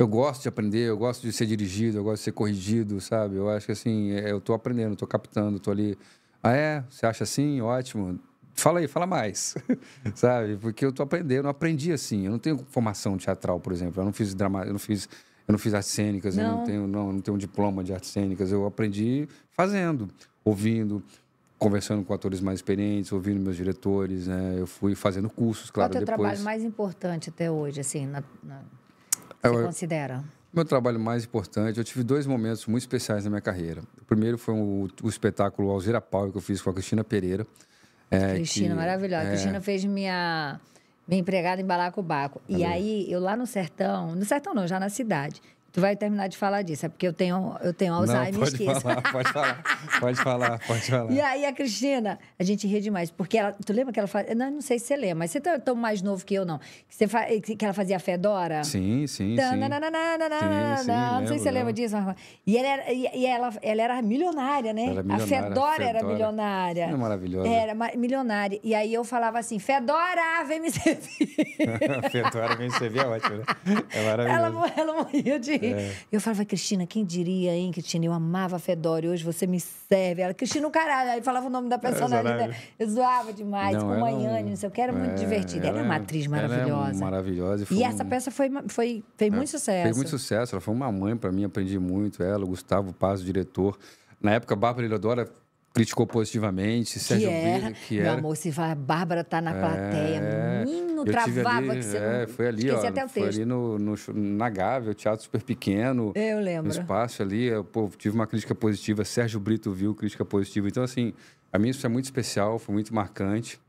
Eu gosto de aprender, eu gosto de ser dirigido, eu gosto de ser corrigido, sabe? Eu acho que, assim, eu tô aprendendo, tô captando, tô ali... Ah, é? Você acha assim? Ótimo. Fala aí, fala mais, sabe? Porque eu tô aprendendo, eu não aprendi assim. Eu não tenho formação teatral, por exemplo. Eu não fiz drama, eu não fiz artes cênicas, eu não tenho um diploma de artes cênicas. Eu aprendi fazendo, ouvindo, conversando com atores mais experientes, ouvindo meus diretores, né? Eu fui fazendo cursos, claro, depois. Qual é o teu trabalho mais importante até hoje, assim, você considera? Meu trabalho mais importante, eu tive dois momentos muito especiais na minha carreira. O primeiro foi o espetáculo Alzira Pau, que eu fiz com a Cristina Pereira. Cristina, maravilhosa. A Cristina fez minha empregada em Balacobaco. E aí, eu lá no sertão não, já na cidade. Tu vai terminar de falar disso, é porque eu tenho Alzheimer e esqueço. Pode falar. E aí, a Cristina, a gente ri demais, porque ela, tu lembra que ela fazia, não sei se você lembra, mas você tá tão mais novo que eu, não, que ela fazia a Fedora? Sim. Não sei se você lembra disso, Marcos. E ela era milionária, né? A Fedora era milionária. Era maravilhosa. Era milionária. E aí eu falava assim, Fedora, vem me servir. Fedora, vem me servir, é ótimo, né? É maravilhoso. Ela morria de... Eu falava, Cristina, quem diria, hein, Cristina? Eu amava a Fedora e hoje você me serve. Ela, Cristina, o caralho. Aí falava o nome da personagem. Eu zoava demais, não, com Maiane, não sei o que. Era muito divertido. Ela é uma atriz maravilhosa. E essa peça fez muito sucesso. Fez muito sucesso. Ela foi uma mãe para mim, aprendi muito. Ela, o Gustavo Paz, o diretor. Na época, a Bárbara Adora criticou positivamente, Sérgio Britto, que era... Meu amor, se a Bárbara tá na plateia, menino, travava ali, que você não... Foi ali, ó, até o foi texto. Ali na Gávea, o teatro super pequeno. Eu lembro. No espaço ali, eu tive uma crítica positiva, Sérgio Britto viu crítica positiva. Então, assim, a minha isso é muito especial, foi muito marcante.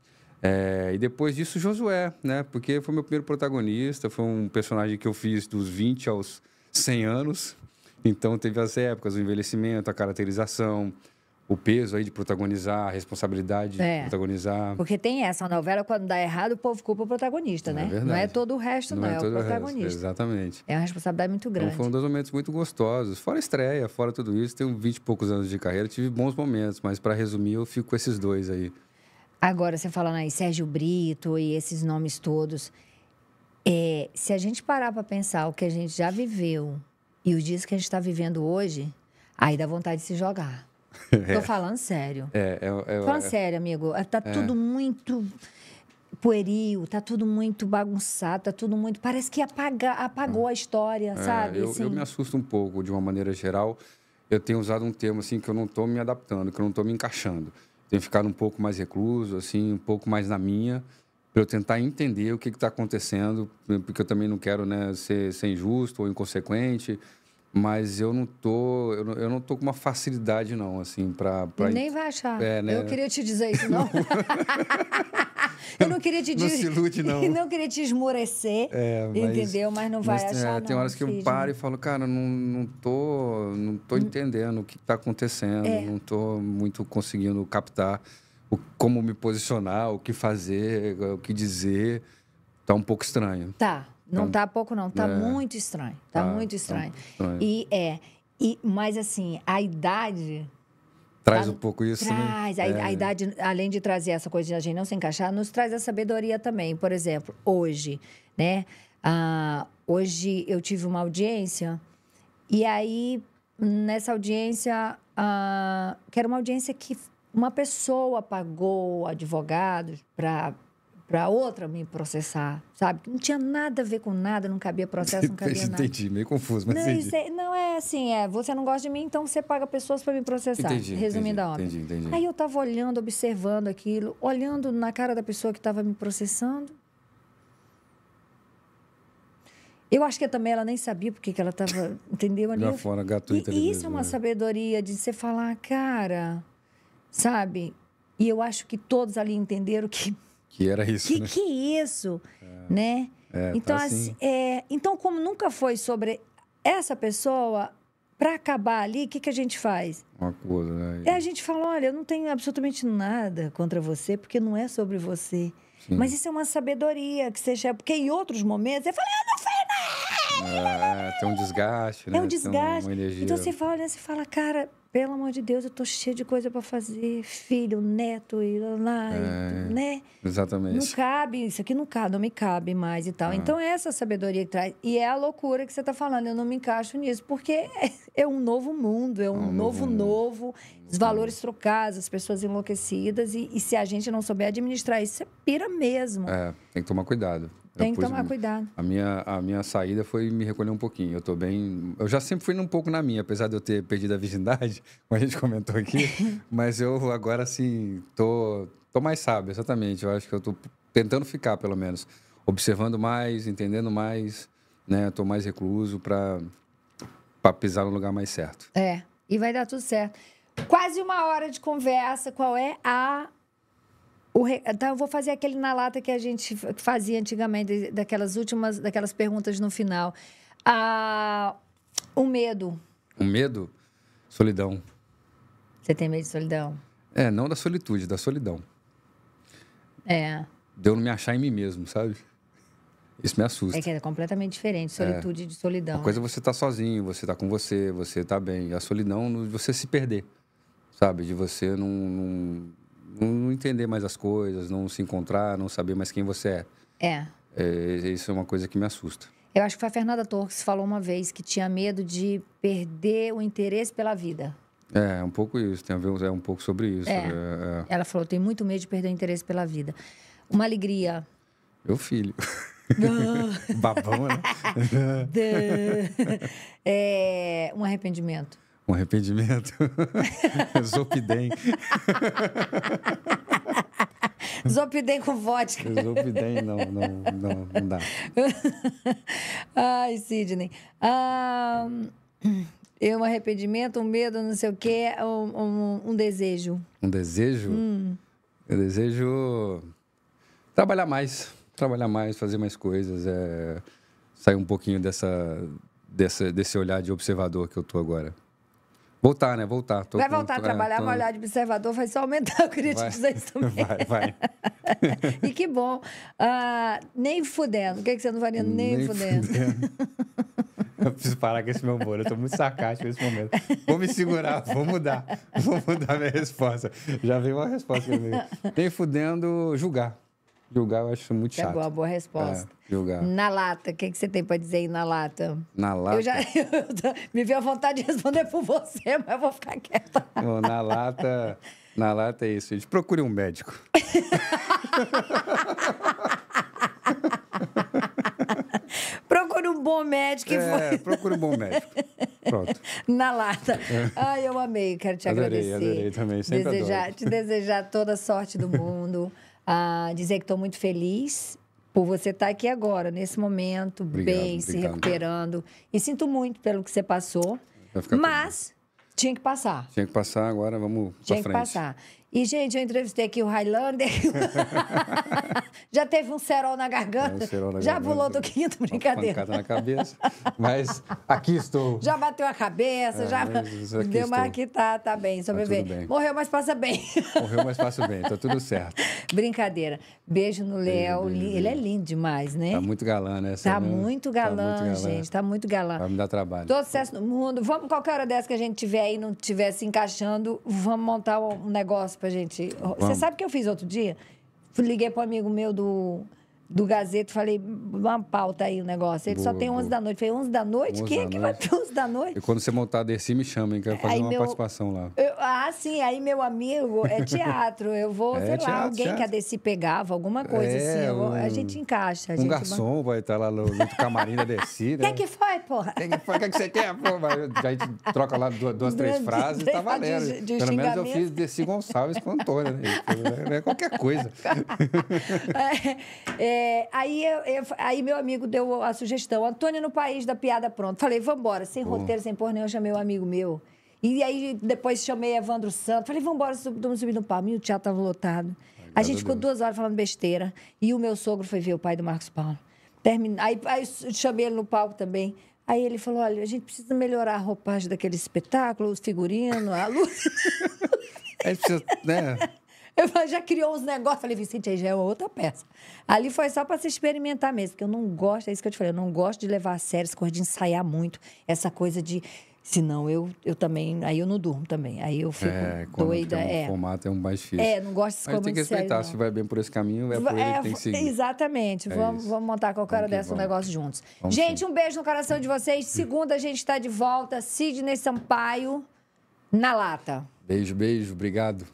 E depois disso, Josué, né? Porque foi meu primeiro protagonista, foi um personagem que eu fiz dos 20 aos 100 anos. Então, teve as épocas, o envelhecimento, a caracterização... O peso aí de protagonizar, a responsabilidade de protagonizar. Porque tem essa novela, quando dá errado, o povo culpa o protagonista, né? Não é todo o resto, não. É o protagonista. Exatamente. É uma responsabilidade muito grande. Então, foram dois momentos muito gostosos. Fora a estreia, fora tudo isso, tenho 20 e poucos anos de carreira, tive bons momentos, mas para resumir, eu fico com esses dois aí. Agora, você falando aí, Sérgio Britto e esses nomes todos, se a gente parar para pensar o que a gente já viveu e os dias que a gente está vivendo hoje, aí dá vontade de se jogar. Tô falando sério. Falando sério, amigo. Tá tudo muito pueril, tá tudo muito bagunçado, tá tudo muito... Parece que apagou a história, sabe? Eu me assusto um pouco, de uma maneira geral. Eu tenho usado um termo, assim, que eu não tô me adaptando, que eu não tô me encaixando. Tenho ficado um pouco mais recluso, assim, um pouco mais na minha, para eu tentar entender o que tá acontecendo, porque eu também não quero, né, ser injusto ou inconsequente... Mas eu não tô com uma facilidade, não, assim, pra... Nem vai achar. Né? Eu queria te dizer isso, não. Eu não queria te dizer... Não se ilude, não. Não queria te esmorecer, entendeu? Mas não vai achar, não. Tem horas que eu paro e falo, cara, não tô entendendo o que tá acontecendo, não tô muito conseguindo captar como me posicionar, o que fazer, o que dizer. Tá um pouco estranho. Tá. Não tá pouco, não. Tá muito estranho. Tá muito estranho. Mas, assim, a idade... Traz um pouco isso, né? Traz. A idade, além de trazer essa coisa de a gente não se encaixar, nos traz a sabedoria também. Por exemplo, hoje, né? Hoje eu tive uma audiência e aí, nessa audiência, que era uma audiência que uma pessoa pagou advogados para outra me processar, sabe? Não tinha nada a ver com nada, não cabia processo, não cabia nada. Entendi, meio confuso, mas não, entendi. Não é assim, você não gosta de mim, então você paga pessoas para me processar. Entendi, resumindo a obra. Entendi. Aí eu estava olhando, observando aquilo, olhando na cara da pessoa que estava me processando. Eu acho que também ela nem sabia porque que ela estava, entendeu? Ali. Fora, gratuita. E isso é uma sabedoria de você falar, cara, sabe? E eu acho que todos ali entenderam que... Que era isso, né? Que isso, né? Então, tá assim. Então, como nunca foi sobre essa pessoa, para acabar ali, o que a gente faz? Uma coisa, né? A gente fala, olha, eu não tenho absolutamente nada contra você, porque não é sobre você. Sim. Mas isso é uma sabedoria que você chega... Porque em outros momentos, você fala, eu não fiz nada! Tem um desgaste, né? É um desgaste. Tem uma energia. Então, você fala, cara... Pelo amor de Deus, eu tô cheio de coisa para fazer. Filho, neto, e lá, né? Exatamente. Não cabe, isso aqui não cabe, não me cabe mais e tal. Então, essa sabedoria que traz... E é a loucura que você tá falando, eu não me encaixo nisso. Porque é um novo mundo, é um novo. Os valores trocados, as pessoas enlouquecidas. E se a gente não souber administrar isso, você pira mesmo. Tem que tomar cuidado. Tem que tomar cuidado. A minha saída foi me recolher um pouquinho. Eu tô bem... Eu já sempre fui um pouco na minha, apesar de eu ter perdido a virgindade, como a gente comentou aqui. Mas eu agora, assim, tô mais sábio, exatamente. Eu acho que eu tô tentando ficar, pelo menos, observando mais, entendendo mais, né? Eu tô mais recluso para pisar no lugar mais certo. É, e vai dar tudo certo. Quase uma hora de conversa. Qual é a... Então, eu vou fazer aquele na lata que a gente fazia antigamente, daquelas perguntas no final. O medo. O medo? Solidão. Você tem medo de solidão? É, não da solitude, da solidão. É. De eu não me achar em mim mesmo, sabe? Isso me assusta. É que é completamente diferente, solitude de solidão. Uma coisa é você tá sozinho, você tá com você, você tá bem. A solidão, você se perder, sabe? De você não entender mais as coisas, não se encontrar, não saber mais quem você é. Isso é uma coisa que me assusta. Eu acho que foi a Fernanda Torres que falou uma vez que tinha medo de perder o interesse pela vida. É um pouco isso, tem a ver, é um pouco sobre isso. Ela falou, tem muito medo de perder o interesse pela vida. Uma alegria. Meu filho. Babão, né? Um arrependimento. Um arrependimento. Zopidem. Zopidem com vodka. Zopidem, não dá. Ai, Sidney. Um arrependimento, um medo, não sei o quê, um desejo. Um desejo? Eu desejo trabalhar mais, fazer mais coisas, sair um pouquinho desse olhar de observador que eu tô agora. Voltar, né? Voltar. Vai voltar a trabalhar, mas olhar de observador vai só aumentar. Eu queria te dizer isso também. Vai. E que bom. Nem fudendo. O que você não faria? Nem fudendo. Eu preciso parar com esse meu humor. Eu tô muito sarcástico nesse momento. Vou me segurar, vou mudar. Vou mudar minha resposta. Já veio uma resposta que eu vi. Nem fudendo, julgar. Julgar eu acho muito chato. É uma boa resposta. Julgar. Na lata, o que você tem para dizer aí na lata? Na lata? Me veio a vontade de responder por você, mas eu vou ficar quieta. Não, na lata é isso, gente. Procure um médico. Procure um bom médico. Procure um bom médico. Pronto. Na lata. Ai, eu amei, quero te agradecer. Adorei também, sempre adoro. Te desejar toda a sorte do mundo. Dizer que estou muito feliz por você estar aqui agora, nesse momento, obrigado. Se recuperando. E sinto muito pelo que você passou, mas tinha que passar. Tinha que passar, agora vamos para frente. Tinha que passar. E, gente, eu entrevistei aqui o Highlander. Já teve um cerol na garganta. Já pulou do quinto, brincadeira. Uma pancada na cabeça. Mas aqui estou. Já bateu a cabeça, já deu uma aqui, tá bem, sobreviveu. Morreu, mas passa bem. Morreu, mas passa bem, tá tudo certo. Brincadeira. Beijo no Léo. Ele é lindo demais, né? Tá muito galã, né? Tá muito galã, gente. Tá muito galã. Vai me dar trabalho. Todo sucesso no mundo. Vamos, qualquer hora dessa que a gente tiver aí, não estiver se encaixando, vamos montar um negócio pra gente. Você sabe o que eu fiz outro dia? Liguei pro amigo meu do Gazeta, falei, uma pauta aí o negócio. Ele só tem 11 da noite. Falei, 11 da noite? Quem é que vai ter 11 da noite? E quando você montar a Dercy, me chamem, quero fazer uma participação lá. Sim, aí meu amigo, é teatro. Eu vou, sei lá, alguém que a Dercy pegava, alguma coisa assim. A gente encaixa. Um garçom vai estar lá no camarim da Dercy, né? Que foi, porra? O que você quer, porra? A gente troca lá duas, três frases e tá valendo. Pelo menos eu fiz Dercy Gonçalves com Antônia, né? Qualquer coisa. Aí meu amigo deu a sugestão, Antônia no País da Piada Pronta. Falei, vamos embora, sem roteiro, sem porra nenhuma, eu chamei um amigo meu. E aí depois chamei Evandro Santos, falei, vamos embora, subir no palmo, e o teatro estava lotado. A gente ficou 2 horas falando besteira, e o meu sogro foi ver o pai do Marcos Paulo. Aí chamei ele no palco também. Aí ele falou, olha, a gente precisa melhorar a roupagem daquele espetáculo, o figurino, a luz. Aí precisa, né? Eu já criou uns negócios. Falei, Vicente, aí já é outra peça. Ali foi só para se experimentar mesmo, porque eu não gosto, é isso que eu te falei, eu não gosto de levar a sério essa coisa de ensaiar muito, essa coisa de... Senão eu também... Aí eu não durmo também, aí eu fico doida. O formato é um mais difícil. Não gosto de coisas muito sérias. Mas tem que respeitar, sério, se vai bem por esse caminho, é por ele que tem que seguir. Exatamente, vamos montar qualquer hora dessa um negócio juntos. Vamos, gente, sim. Um beijo no coração de vocês. Segunda a gente está de volta, Sidney Sampaio, na lata. Beijo, obrigado.